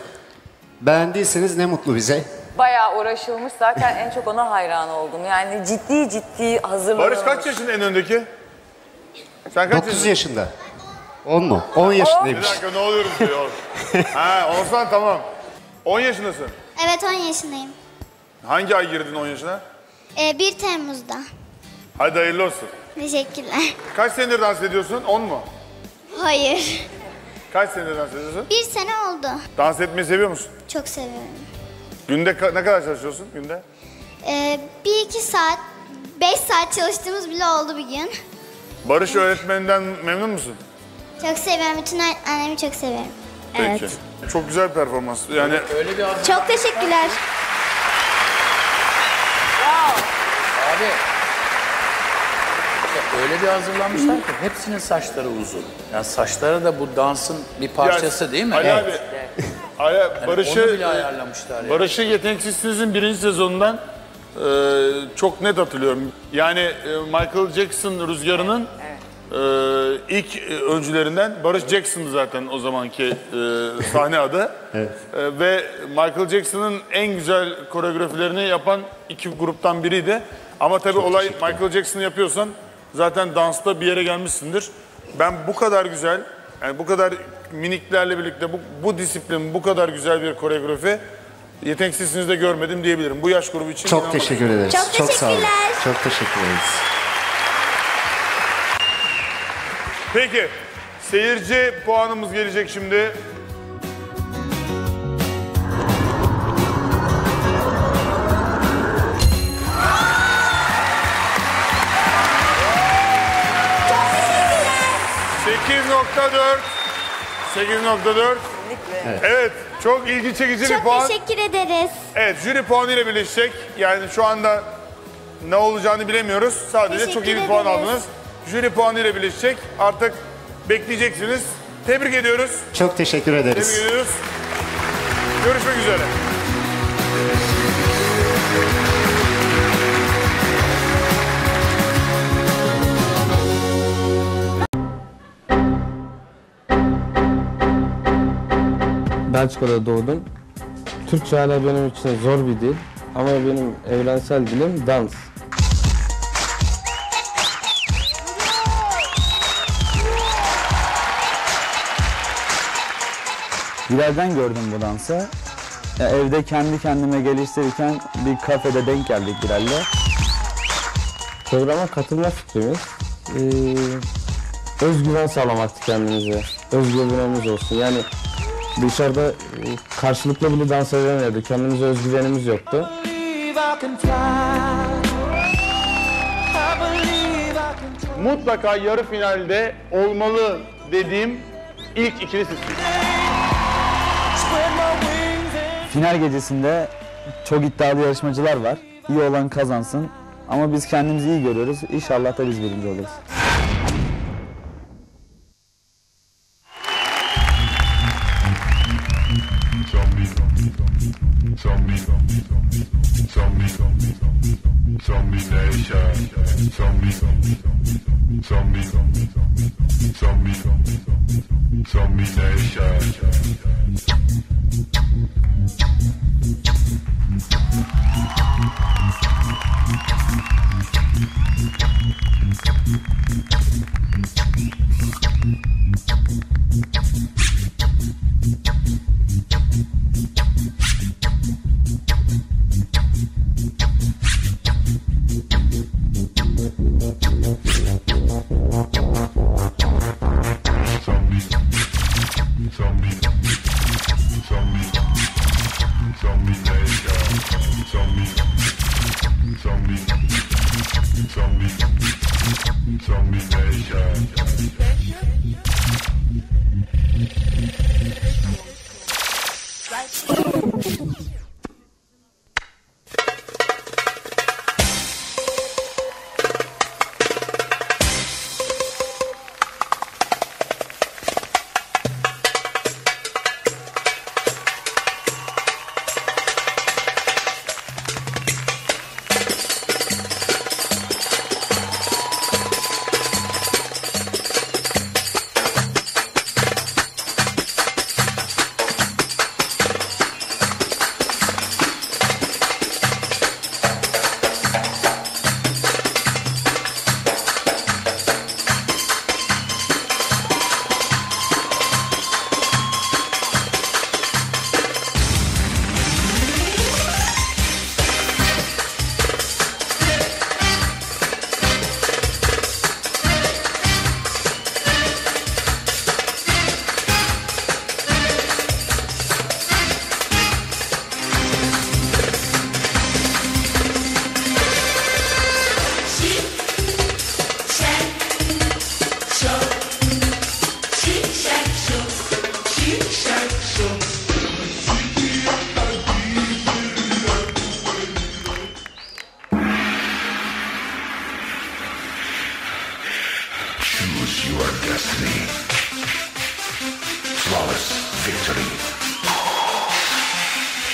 Beğendiyseniz ne mutlu bize. Bayağı uğraşılmış, zaten en çok ona hayran oldum. Yani ciddi ciddi hazırlanmış. Barış kaç yaşında en öndeki? Sen kaç 9 yaşında. 10 mu? 10 yaşındaymış. Bir dakika, ne oluyoruz diyor. Ha, olsan tamam. 10 yaşındasın. Evet, 10 yaşındayım. Hangi ay girdin 10 yaşına? 1 Temmuz'da. Hadi hayırlı olsun. Teşekkürler. Kaç senedir dans ediyorsun? 10 mu? Hayır. Kaç senedir dans ediyorsun? 1 sene oldu. Dans etmeyi seviyor musun? Çok seviyorum. Günde ne kadar çalışıyorsun günde? 1-2 saat, 5 saat çalıştığımız bile oldu bir gün. Barış öğretmeninden memnun musun? Çok seviyorum. Bütün annemi çok seviyorum. Peki. Evet. Çok güzel bir performans. Yani... Öyle bir abi. Çok teşekkürler. Wow. Abi. Öyle bir hazırlanmışlar ki hepsinin saçları uzun. Yani saçları da bu dansın bir parçası yani, değil mi? Ali abi. Evet. Yani Barış'ı ayarlamışlar. Barış'ı yani. Yetenek Sizsiniz'in 1. sezonundan çok net hatırlıyorum. Yani Michael Jackson rüzgarının ilk öncülerinden Barış Jackson'dı zaten o zamanki sahne adı. Evet. Ve Michael Jackson'ın en güzel koreografilerini yapan iki gruptan biriydi. Ama tabii çok olay Michael Jackson'ı yapıyorsan zaten dansta bir yere gelmişsindir. Ben bu kadar güzel, yani bu kadar miniklerle birlikte bu disiplin, bu kadar güzel bir koreografi Yetenek Sizsiniz'de görmedim diyebilirim. Bu yaş grubu için çok teşekkür ederiz. Çok sağ olun. Çok teşekkür ederiz. Peki, seyirci puanımız gelecek şimdi. Çok teşekkürler. 8.4. Evet. Evet, çok ilgi çekici bir puan. Çok teşekkür ederiz. Evet, jüri puanı ile birleşecek. Yani şu anda ne olacağını bilemiyoruz. Sadece teşekkür çok iyi bir puan aldınız. Jüri puanı ile birleşecek. Artık bekleyeceksiniz. Tebrik ediyoruz. Çok teşekkür ederiz. Tebrik ediyoruz. Görüşmek üzere. Belçika'da doğdum. Türkçe hala benim için zor bir dil. Ama benim evrensel dilim dans. Bilal'den gördüm bu dansı. Ya evde kendi kendime geliştirirken bir kafede denk geldik Bilal'le. Programa katılma fikrimiz özgüven sağlamaktı kendimize. Özgüvenimiz olsun. Yani dışarıda karşılıklı bile dans edemiyorduk. Kendimize özgüvenimiz yoktu. Mutlaka yarı finalde olmalı dediğim ilk ikili sizsiniz. Final gecesinde çok iddialı yarışmacılar var. İyi olan kazansın. Ama biz kendimizi iyi görüyoruz. İnşallah da biz birinci oluruz. destiny. Flawless victory.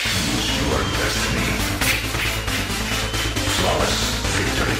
Choose your destiny. Flawless victory.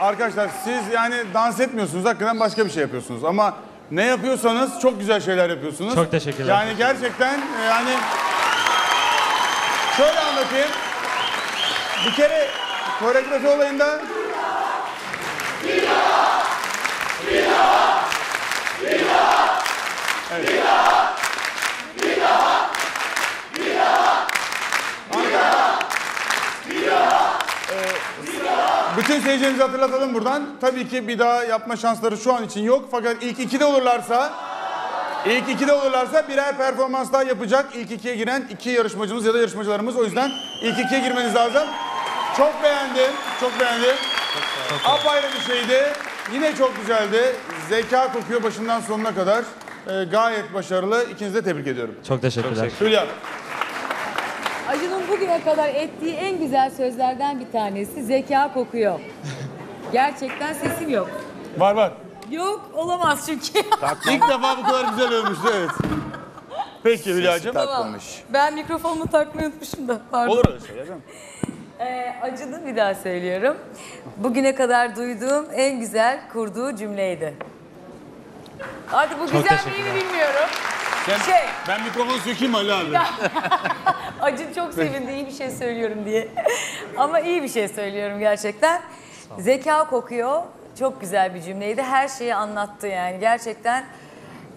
Arkadaşlar siz yani dans etmiyorsunuz, hakikaten başka bir şey yapıyorsunuz ama ne yapıyorsanız çok güzel şeyler yapıyorsunuz. Çok teşekkürler. Yani gerçekten yani şöyle anlatayım. Bir kere koreografi olayında evet. Bütün seyircilerimizi hatırlatalım buradan. Tabii ki bir daha yapma şansları şu an için yok. Fakat ilk 2'de olurlarsa İlk ikide olurlarsa birer performans daha yapacak. İlk ikiye giren iki yarışmacımız ya da yarışmacılarımız. O yüzden ilk ikiye girmeniz lazım. Çok beğendim, çok beğendim. Apayrı bir şeydi. Yine çok güzeldi. Zeka kokuyor başından sonuna kadar. Gayet başarılı. İkinizi de tebrik ediyorum. Çok teşekkürler. Hülya. Acun'un bugüne kadar ettiği en güzel sözlerden bir tanesi zeka kokuyor. Gerçekten sesim yok. Var var. Yok olamaz çünkü. Taktım. İlk defa bu kadar güzel ölmüştü evet. Peki Hülya'cığım. Ben mikrofonumu takmayı unutmuşum da. Pardon. Olur öyle şey canım. Acun'u bir daha söylüyorum. Bugüne kadar duyduğum en güzel kurduğu cümleydi. Hadi bu çok güzel miydi bilmiyorum. Ben mikrofonu sökeyim Ali abi. Acun çok sevindi iyi bir şey söylüyorum diye. Ama iyi bir şey söylüyorum gerçekten. Zeka kokuyor. Çok güzel bir cümleydi. Her şeyi anlattı yani. Gerçekten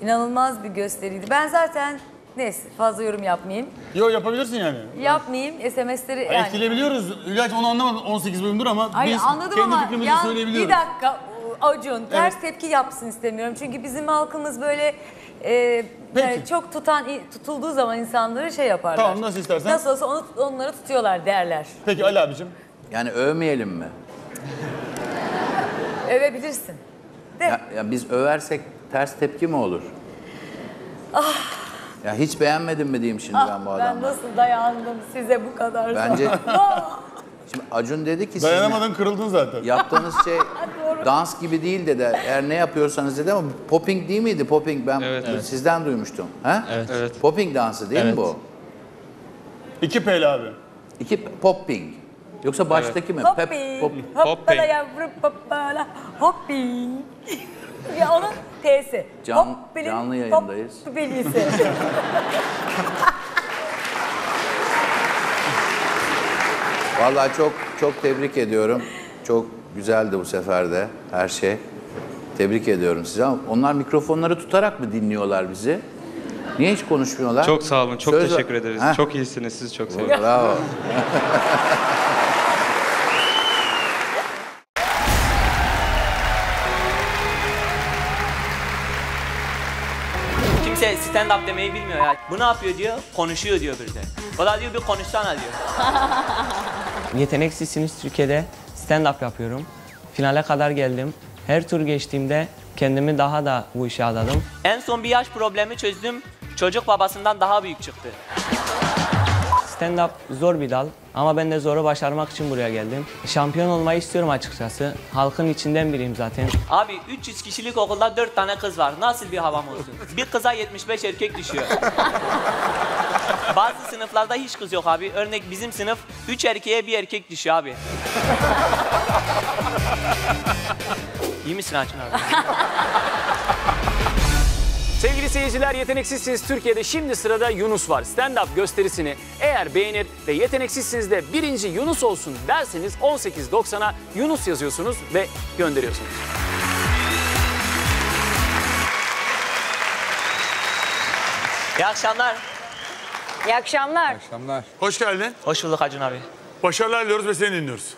inanılmaz bir gösteriydi. Ben zaten neyse fazla yorum yapmayayım. Yok yapabilirsin yani. Yapmayayım. SMS'leri yani. Etkileyebiliyoruz. Hülya'cığım onu anlamadım. 18 bölümdür ama hayır, biz kendi fikrimizi söyleyebiliyoruz. Bir dakika Acun. Ters tepki yapsın istemiyorum. Çünkü bizim halkımız böyle yani çok tutulduğu zaman insanları şey yaparlar. Tamam nasıl istersen. Nasıl olsa onları tutuyorlar derler. Peki Ali abicim. Yani övmeyelim mi? Övebilirsin. Ya biz översek ters tepki mi olur? Ah. Ya hiç beğenmedim mi diyeyim şimdi ben bu adamla? Ben nasıl dayandım size bu kadar? Bence... Şimdi Acun dedi ki... Dayanamadın kırıldın zaten. Yaptığınız şey dans gibi değil dedi. Eğer ne yapıyorsanız dedi ama popping değil miydi? Popping ben sizden duymuştum. Ha? Evet. Popping dansı değil mi bu? 2 P'li abi. 2 popping. Yoksa baştaki mi? Hopping. Hoppala yavrup hoppala. Hopping. Ya onun T'si. Canlı yayındayız. Hoppilisi. Vallahi çok çok tebrik ediyorum. Çok güzeldi bu sefer de her şey. Tebrik ediyorum size. Onlar mikrofonları tutarak mı dinliyorlar bizi? Niye hiç konuşmuyorlar? Çok sağ olun. Çok teşekkür ederiz. Ha? Çok iyisiniz. Siz çok seviyorum. Bravo. Stand-up demeyi bilmiyor ya. Bu ne yapıyor diyor, konuşuyor diyor bir de. O da diyor bir konuşsana diyor. Yetenek Sizsiniz Türkiye'de stand-up yapıyorum. Finale kadar geldim. Her tur geçtiğimde kendimi daha da bu işe adadım. En son bir yaş problemi çözdüm. Çocuk babasından daha büyük çıktı. Stand-up zor bir dal ama ben de zoru başarmak için buraya geldim. Şampiyon olmayı istiyorum açıkçası. Halkın içinden biriyim zaten. Abi 300 kişilik okulda 4 tane kız var. Nasıl bir havam olsun? Bir kıza 75 erkek düşüyor. Bazı sınıflarda hiç kız yok abi. Örnek bizim sınıf 3 erkeğe 1 erkek düşüyor abi. İyi misin Acun abi? Sevgili seyirciler, Yeteneksizsiniz Türkiye'de şimdi sırada Yunus var. Stand-up gösterisini eğer beğenir ve Yeteneksizsiniz'de birinci Yunus olsun derseniz 18.90'a Yunus yazıyorsunuz ve gönderiyorsunuz. İyi akşamlar. İyi akşamlar. İyi akşamlar. Hoş geldin. Hoş bulduk Acun abi. Başarılar diliyoruz ve seni dinliyoruz.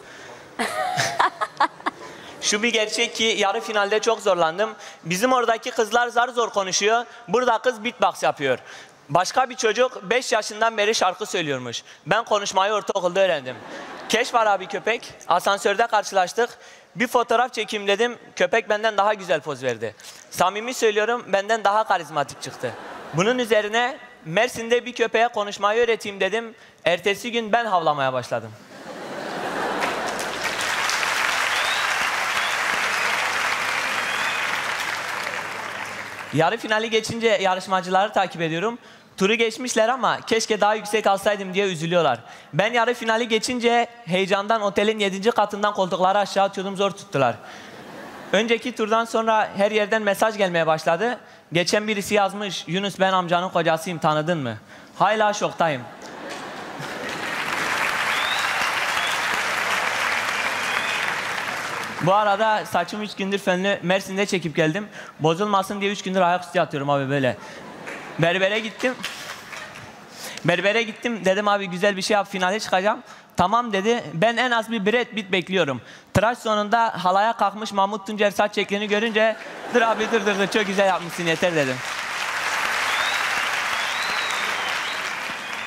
Şu bir gerçek ki yarı finalde çok zorlandım. Bizim oradaki kızlar zar zor konuşuyor. Burada kız beatbox yapıyor. Başka bir çocuk 5 yaşından beri şarkı söylüyormuş. Ben konuşmayı ortaokulda öğrendim. Keş var abi köpek. Asansörde karşılaştık. Bir fotoğraf çekeyim dedim. Köpek benden daha güzel poz verdi. Samimi söylüyorum benden daha karizmatik çıktı. Bunun üzerine Mersin'de bir köpeğe konuşmayı öğreteyim dedim. Ertesi gün ben havlamaya başladım. Yarı finali geçince yarışmacıları takip ediyorum. Turu geçmişler ama keşke daha yüksek alsaydım diye üzülüyorlar. Ben yarı finali geçince heyecandan otelin 7. katından koltukları aşağı atıyordum, zor tuttular. Önceki turdan sonra her yerden mesaj gelmeye başladı. Geçen birisi yazmış, Yunus ben amcanın kocasıyım tanıdın mı? Hala şoktayım. Bu arada saçımı 3 gündür fönlü Mersin'de çekip geldim. Bozulmasın diye 3 gündür ayaküstü yatıyorum abi böyle. Berbere gittim dedim abi güzel bir şey yap finale çıkacağım. Tamam dedi ben en az bir Brad Pitt bekliyorum. Tıraş sonunda halaya kalkmış Mahmut Tuncer saç şeklini görünce dur abi dur çok güzel yapmışsın yeter dedim.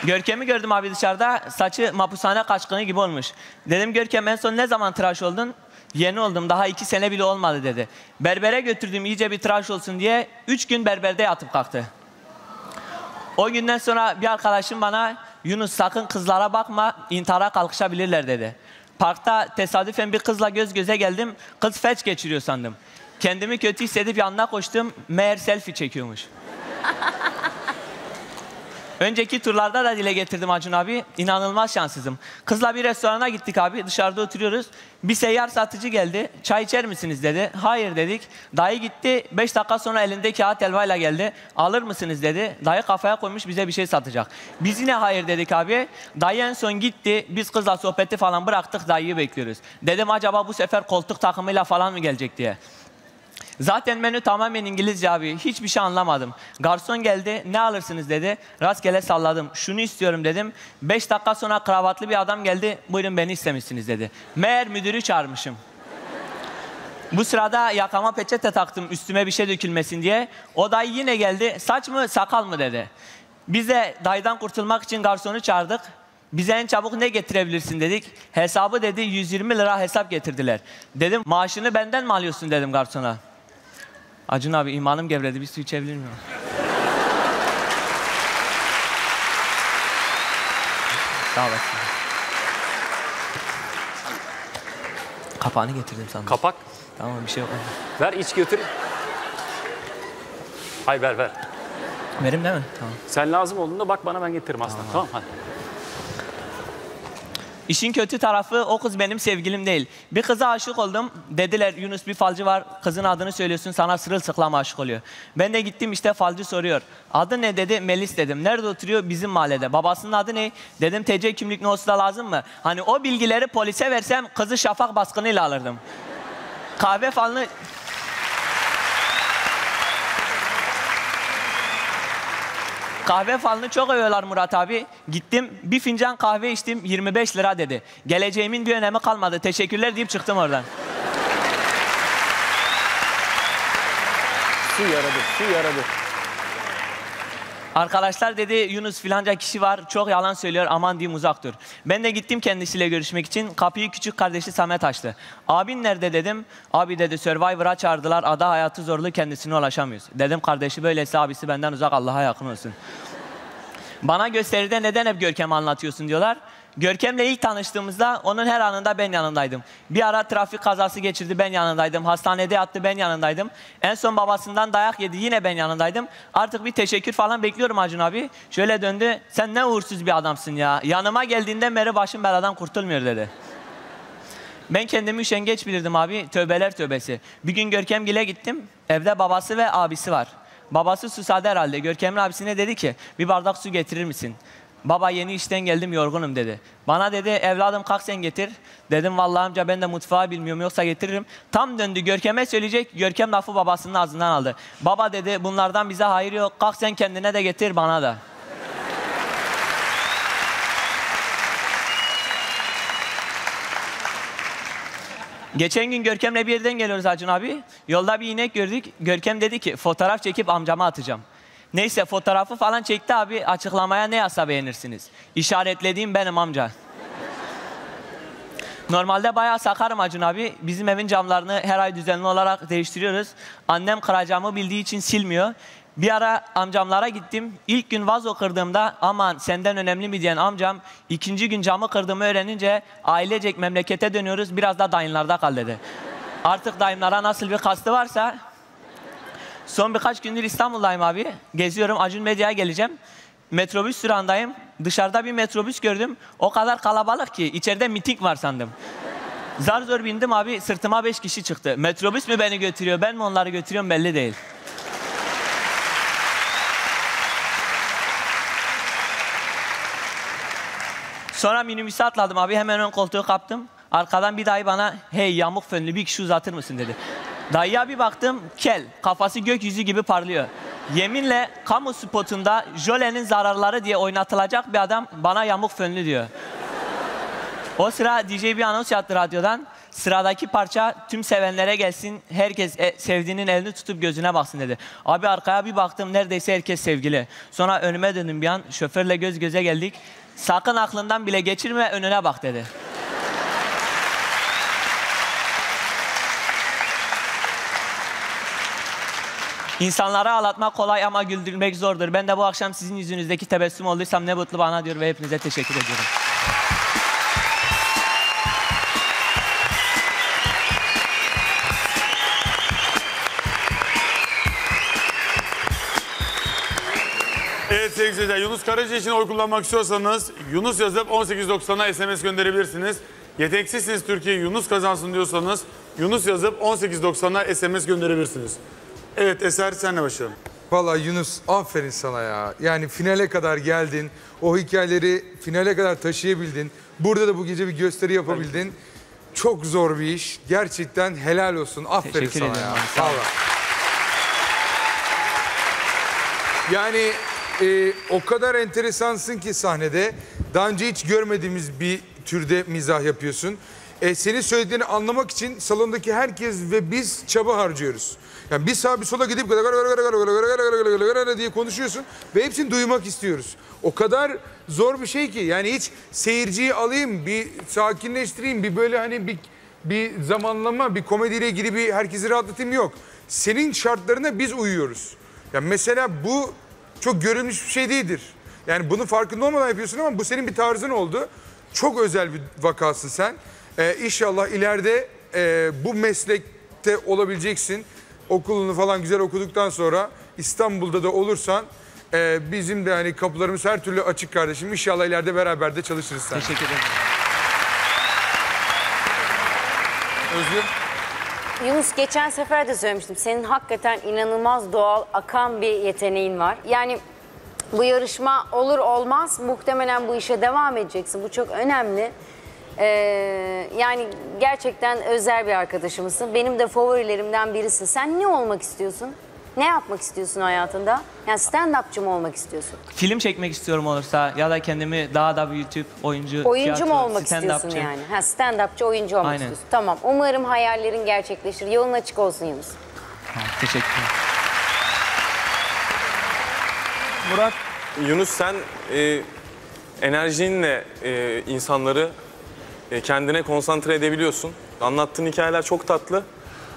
Görkem'i gördüm abi dışarıda, saçı mapushane kaçkını gibi olmuş. Dedim Görkem en son ne zaman tıraş oldun? Yeni oldum, daha 2 sene bile olmadı dedi. Berbere götürdüm iyice bir tıraş olsun diye, 3 gün berberde yatıp kalktı. O günden sonra bir arkadaşım bana Yunus sakın kızlara bakma, intihara kalkışabilirler dedi. Parkta tesadüfen bir kızla göz göze geldim, kız felç geçiriyor sandım. Kendimi kötü hissedip yanına koştum, meğer selfie çekiyormuş. Önceki turlarda da dile getirdim Acun abi, inanılmaz şanssızım. Kızla bir restorana gittik abi, dışarıda oturuyoruz. Bir seyyar satıcı geldi, çay içer misiniz dedi. Hayır dedik. Dayı gitti, 5 dakika sonra elinde kağıt helvayla geldi. Alır mısınız dedi. Dayı kafaya koymuş bize bir şey satacak. Biz yine hayır dedik abi. Dayı en son gitti, biz kızla sohbeti falan bıraktık, dayıyı bekliyoruz. Dedim acaba bu sefer koltuk takımıyla falan mı gelecek diye. Zaten menü tamamen İngilizce abi. Hiçbir şey anlamadım. Garson geldi, ne alırsınız dedi. Rastgele salladım. Şunu istiyorum dedim. 5 dakika sonra kravatlı bir adam geldi. Buyurun beni istemişsiniz dedi. Meğer müdürü çağırmışım. Bu sırada yakama peçete taktım üstüme bir şey dökülmesin diye. O dayı yine geldi. Saç mı sakal mı dedi. Biz de dayıdan kurtulmak için garsonu çağırdık. Bize en çabuk ne getirebilirsin dedik. Hesabı dedi 120 lira hesap getirdiler. Dedim maaşını benden mi alıyorsun dedim garsona. Acun abi imanım gevredi, bir su içebilir miyim? Sağ olasın. Kapağını getirdim sandım. Kapak? Tamam bir şey yok. Ver iç götür. Hayır ver ver. Verim değil mi? Tamam. Sen lazım olduğunda bak bana ben getiririm aslında. Tamam, tamam hadi. İşin kötü tarafı o kız benim sevgilim değil. Bir kıza aşık oldum. Dediler Yunus bir falcı var. Kızın adını söylüyorsun sana sırılsıklam aşık oluyor. Ben de gittim işte falcı soruyor. Adı ne dedi? Melis dedim. Nerede oturuyor? Bizim mahallede. Babasının adı ne? Dedim TC kimlik notu da lazım mı? Hani o bilgileri polise versem kızı şafak baskınıyla alırdım. Kahve falını... Kahve falını çok övüyorlar Murat abi. Gittim bir fincan kahve içtim 25 lira dedi. Geleceğimin bir önemi kalmadı. Teşekkürler deyip çıktım oradan. Su yaradı, su yaradı. Arkadaşlar dedi Yunus filanca kişi var. Çok yalan söylüyor aman diyeyim uzak dur. Ben de gittim kendisiyle görüşmek için. Kapıyı küçük kardeşi Samet açtı. Abin nerede dedim. Abi dedi Survivor'a çağırdılar. Ada hayatı zorlu kendisine ulaşamıyoruz. Dedim kardeşi böyleyse abisi benden uzak Allah'a yakın olsun. Bana gösteride neden hep Görkem'i anlatıyorsun diyorlar. Görkem'le ilk tanıştığımızda onun her anında ben yanındaydım. Bir ara trafik kazası geçirdi ben yanındaydım. Hastanede yattı ben yanındaydım. En son babasından dayak yedi yine ben yanındaydım. Artık bir teşekkür falan bekliyorum Acun abi. Şöyle döndü. Sen ne uğursuz bir adamsın ya. Yanıma geldiğinden beri başım beladan kurtulmuyor dedi. Ben kendimi üşengeç bilirdim abi. Tövbeler tövbesi. Bir gün Görkemgil'e gittim. Evde babası ve abisi var. Babası susadı herhalde. Görkem'in abisine dedi ki bir bardak su getirir misin? Baba yeni işten geldim yorgunum dedi. Bana dedi evladım kalk sen getir. Dedim vallahi amca ben de mutfağı bilmiyorum yoksa getiririm. Tam döndü Görkem'e söyleyecek. Görkem lafı babasının ağzından aldı. Baba dedi bunlardan bize hayır yok. Kalk sen kendine de getir bana da. Geçen gün Görkem'le bir yerden geliyoruz Acun abi. Yolda bir inek gördük. Görkem dedi ki fotoğraf çekip amcama atacağım. Neyse fotoğrafı falan çekti abi. Açıklamaya ne yazsa beğenirsiniz. İşaretlediğim benim amca. Normalde bayağı sakarım Acun abi. Bizim evin camlarını her ay düzenli olarak değiştiriyoruz. Annem kıracağımı bildiği için silmiyor. Bir ara amcamlara gittim. İlk gün vazo kırdığımda aman senden önemli mi diyen amcam. 2. gün camı kırdığımı öğrenince ailecek memlekete dönüyoruz. Biraz da dayınlarda kal dedi. Artık dayımlara nasıl bir kastı varsa... Son birkaç gündür İstanbul'dayım abi. Geziyorum, Acun Medya'ya geleceğim. Metrobüs durağındayım. Dışarıda bir metrobüs gördüm. O kadar kalabalık ki içeride miting var sandım. Zar zor bindim abi, sırtıma 5 kişi çıktı. Metrobüs mü beni götürüyor, ben mi onları götürüyorum belli değil. Sonra minibüse atladım abi, hemen ön koltuğu kaptım. Arkadan bir dayı bana, hey yamuk fönlü bir kişi uzatır mısın dedi. Dayıya bir baktım, kel, kafası gökyüzü gibi parlıyor. Yeminle kamu spotunda Jolene'nin zararları diye oynatılacak bir adam bana yamuk fönlü diyor. O sıra DJ bir anons yaptı radyodan. Sıradaki parça tüm sevenlere gelsin. Herkes sevdiğinin elini tutup gözüne baksın dedi. Abi arkaya bir baktım neredeyse herkes sevgili. Sonra önüme döndüm bir an. Şoförle göz göze geldik. Sakın aklından bile geçirme önüne bak dedi. İnsanları ağlatmak kolay ama güldürmek zordur. Ben de bu akşam sizin yüzünüzdeki tebessüm olduysam ne mutlu bana diyor ve hepinize teşekkür ediyorum. Evet sevgili seyirciler, Yunus Karaca için oy kullanmak istiyorsanız Yunus yazıp 1890'a SMS gönderebilirsiniz. Yetenek Sizsiniz Türkiye Yunus kazansın diyorsanız Yunus yazıp 1890'a SMS gönderebilirsiniz. Evet Eser, senle başlayalım. Vallahi Yunus, aferin sana ya. Yani finale kadar geldin, o hikayeleri finale kadar taşıyabildin. Burada da bu gece bir gösteri yapabildin. Evet. Çok zor bir iş. Gerçekten helal olsun. Aferin teşekkür sana ya. Sağ ol. Yani o kadar enteresansın ki sahnede. Daha önce hiç görmediğimiz bir türde mizah yapıyorsun. Senin söylediğini anlamak için salondaki herkes ve biz çaba harcıyoruz. Yani bir sağa bir sola gidip diye konuşuyorsun ve hepsini duymak istiyoruz. O kadar zor bir şey ki yani hiç seyirciyi alayım, bir sakinleştireyim, bir böyle hani bir zamanlama, bir komediyle ilgili bir herkesi rahatlatayım yok. Senin şartlarına biz uyuyoruz. Yani mesela bu çok görülmüş bir şey değildir. Yani bunun farkında olmadan yapıyorsun ama bu senin bir tarzın oldu. Çok özel bir vakasın sen. İnşallah ileride bu meslekte olabileceksin. Okulunu falan güzel okuduktan sonra İstanbul'da da olursan bizim de hani kapılarımız her türlü açık kardeşim. İnşallah ileride beraber de çalışırız sen. Teşekkür ederim. Özgür. Yunus, geçen sefer de söylemiştim. Senin hakikaten inanılmaz doğal, akan bir yeteneğin var. Yani bu yarışma olur olmaz muhtemelen bu işe devam edeceksin. Bu çok önemli. Yani gerçekten özel bir arkadaşımızsın. Benim de favorilerimden birisin. Sen ne olmak istiyorsun? Ne yapmak istiyorsun hayatında? Yani stand-upçı mı olmak istiyorsun? Film çekmek istiyorum olursa ya da kendimi daha da büyütüp oyuncu mu olmak istiyorsun yani? Ha, stand-upçı oyuncu olmak istiyorsun. Tamam. Umarım hayallerin gerçekleşir. Yolun açık olsun Yunus. Ha, teşekkür ederim. Murat. Yunus, sen enerjinle insanları kendine konsantre edebiliyorsun. Anlattığın hikayeler çok tatlı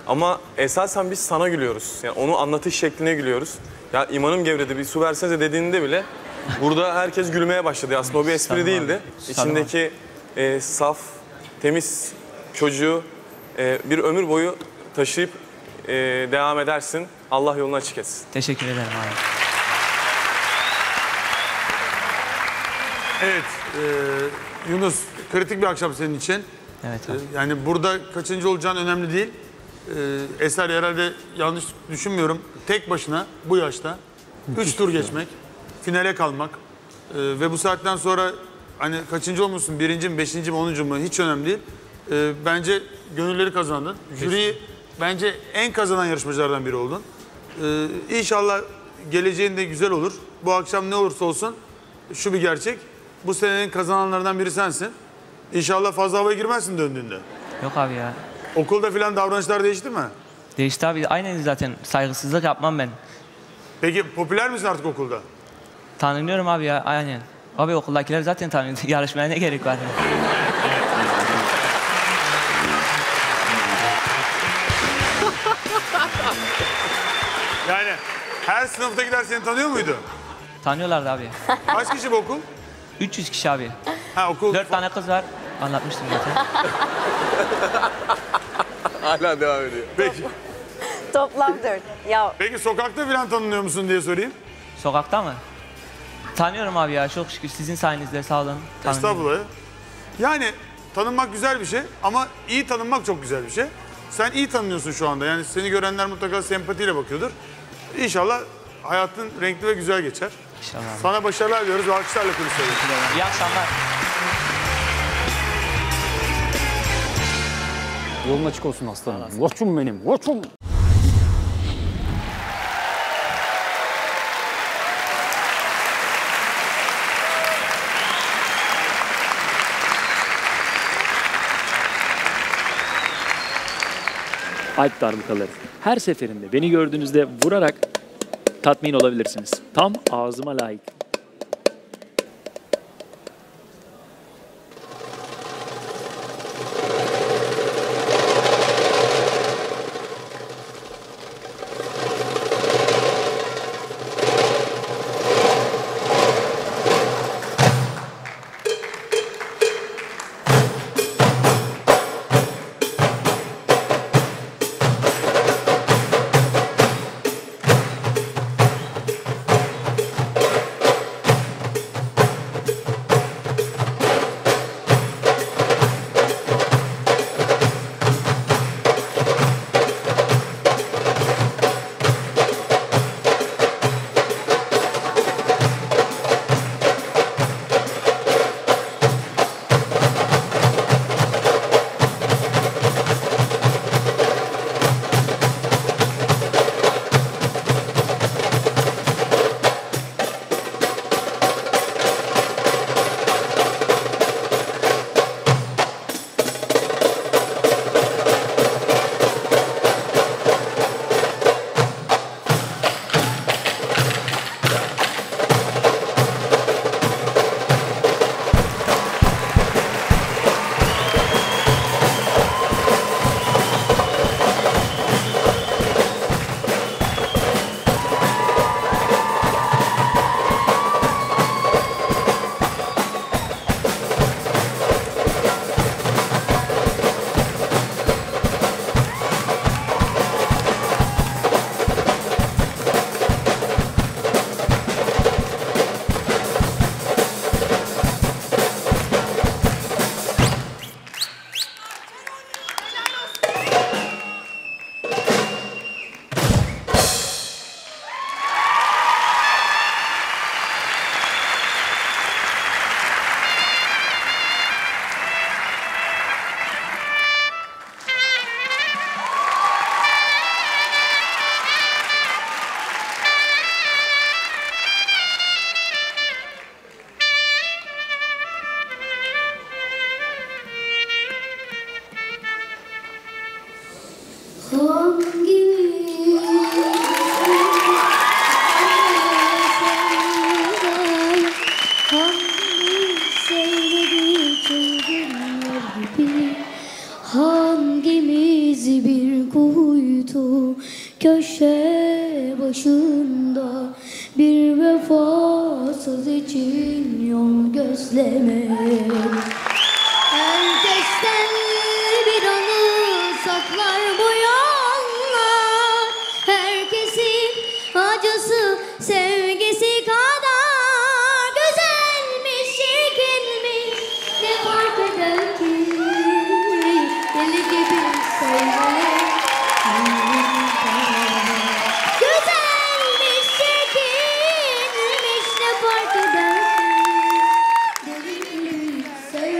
ama esasen biz sana gülüyoruz. Yani onu anlatış şekline gülüyoruz. Ya imanım gevredi bir su versenize dediğinde bile burada herkes gülmeye başladı. Aslında o bir espri değildi. İçindeki saf, temiz çocuğu bir ömür boyu taşıyıp devam edersin. Allah yolunu açık etsin. Teşekkür ederim abi. Evet, Yunus, kritik bir akşam senin için. Evet. Yani burada kaçıncı olacağın önemli değil. Eser herhalde yanlış düşünmüyorum. Tek başına bu yaşta 3 tur geçmek, finale kalmak ve bu saatten sonra hani kaçıncı olmuşsun, 1. mi, 5. mi, 10. mu hiç önemli değil. Bence gönülleri kazandın. Jüriyi bence en kazanan yarışmacılardan biri oldun. İnşallah geleceğin de güzel olur. Bu akşam ne olursa olsun şu bir gerçek. Bu senenin kazananlarından biri sensin. İnşallah fazla havaya girmezsin döndüğünde. Yok abi ya. Okulda filan davranışlar değişti mi? Değişti abi. Aynen zaten. Saygısızlık yapmam ben. Peki popüler misin artık okulda? Tanınıyorum abi ya. Aynen. Abi okuldakiler zaten tanıyor. Yarışmaya ne gerek var? Yani her sınıftakiler seni tanıyor muydu? Tanıyorlardı abi. Kaç kişi bu okul? 300 kişi abi. Ha, okul... 4 tane kız var. Anlatmıştım zaten. Hala devam ediyor. Peki. Toplam 4. Ya. Peki sokakta falan tanınıyor musun diye sorayım. Sokakta mı? Tanıyorum abi ya. Çok şükür sizin sayenizde. Sağ olun. Estağfurullah. Yani tanınmak güzel bir şey ama iyi tanınmak çok güzel bir şey. Sen iyi tanınıyorsun şu anda. Yani seni görenler mutlaka sempatiyle bakıyordur. İnşallah hayatın renkli ve güzel geçer. İnşallah. Sana başarılar diyoruz ve alkışlarla konuşuyoruz. İyi akşamlar. Yolun açık olsun aslanım. Koçum benim, koçum. Alp darbukaları. Her seferinde beni gördüğünüzde vurarak tatmin olabilirsiniz. Tam ağzıma layık. Say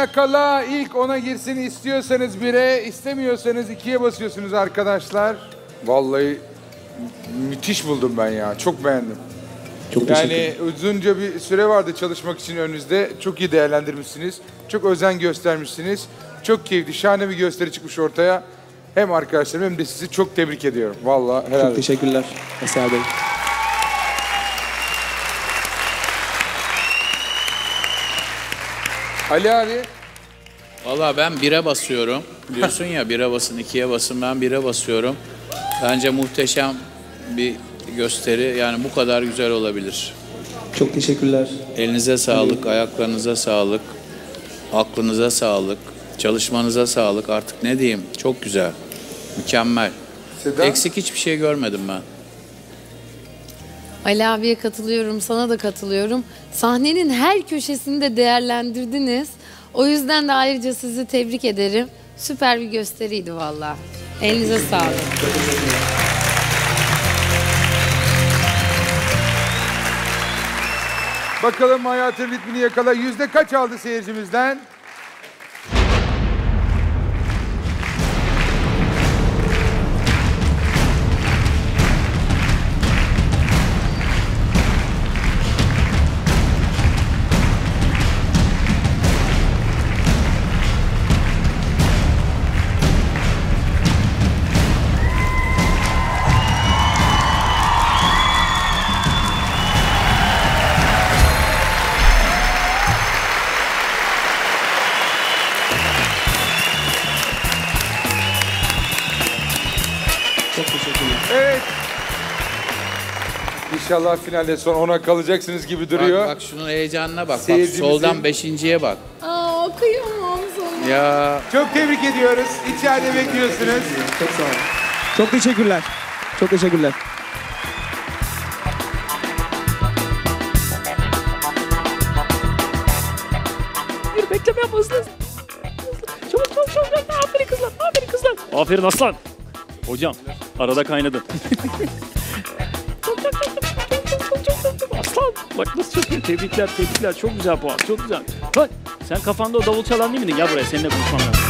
yakala. İlk ona girsin. İstiyorsanız 1'e, istemiyorsanız 2'ye basıyorsunuz arkadaşlar. Vallahi müthiş buldum ben ya. Çok beğendim. Çok yani uzunca bir süre vardı çalışmak için önünüzde. Çok iyi değerlendirmişsiniz. Çok özen göstermişsiniz. Çok keyifli, şahane bir gösteri çıkmış ortaya. Hem arkadaşlarım hem de sizi çok tebrik ediyorum. Vallahi helal olsun. Çok teşekkürler Eser Bey. Ali abi. Vallahi ben 1'e basıyorum. Diyorsun ya 1'e basın, 2'ye basın. Ben 1'e basıyorum. Bence muhteşem bir gösteri. Yani bu kadar güzel olabilir. Çok teşekkürler. Elinize sağlık, ayaklarınıza sağlık. Aklınıza sağlık. Çalışmanıza sağlık. Artık ne diyeyim? Çok güzel. Mükemmel. Seda? Eksik hiçbir şey görmedim ben. Ali abiye katılıyorum, sana da katılıyorum. Sahnenin her köşesini de değerlendirdiniz. O yüzden de ayrıca sizi tebrik ederim. Süper bir gösteriydi vallahi. Elinize sağlık. Bakalım hayatın ritmini yakala. Yüzde kaç aldı seyircimizden? İnşallah finalde son 10'a kalacaksınız gibi duruyor. Bak şunun heyecanına bak. Seyircimizin... soldan 5.'ye bak. Aa, kıyamam sana. Ya. Çok tebrik ediyoruz. İçeride bekliyorsunuz. Çok sağ olun. Çok teşekkürler. Çok teşekkürler. Bir bekleme yapmasınız. Çabuk çabuk çabuk. Aferin kızlar. Aferin kızlar. Aferin aslan. Hocam arada kaynadı. Aslan bak nasıl çöktü. Tebrikler, tebrikler. Çok güzel puan, çok güzel. Bak sen kafanda o davul çalan değil miydin? Gel buraya, seninle konuşmam lazım.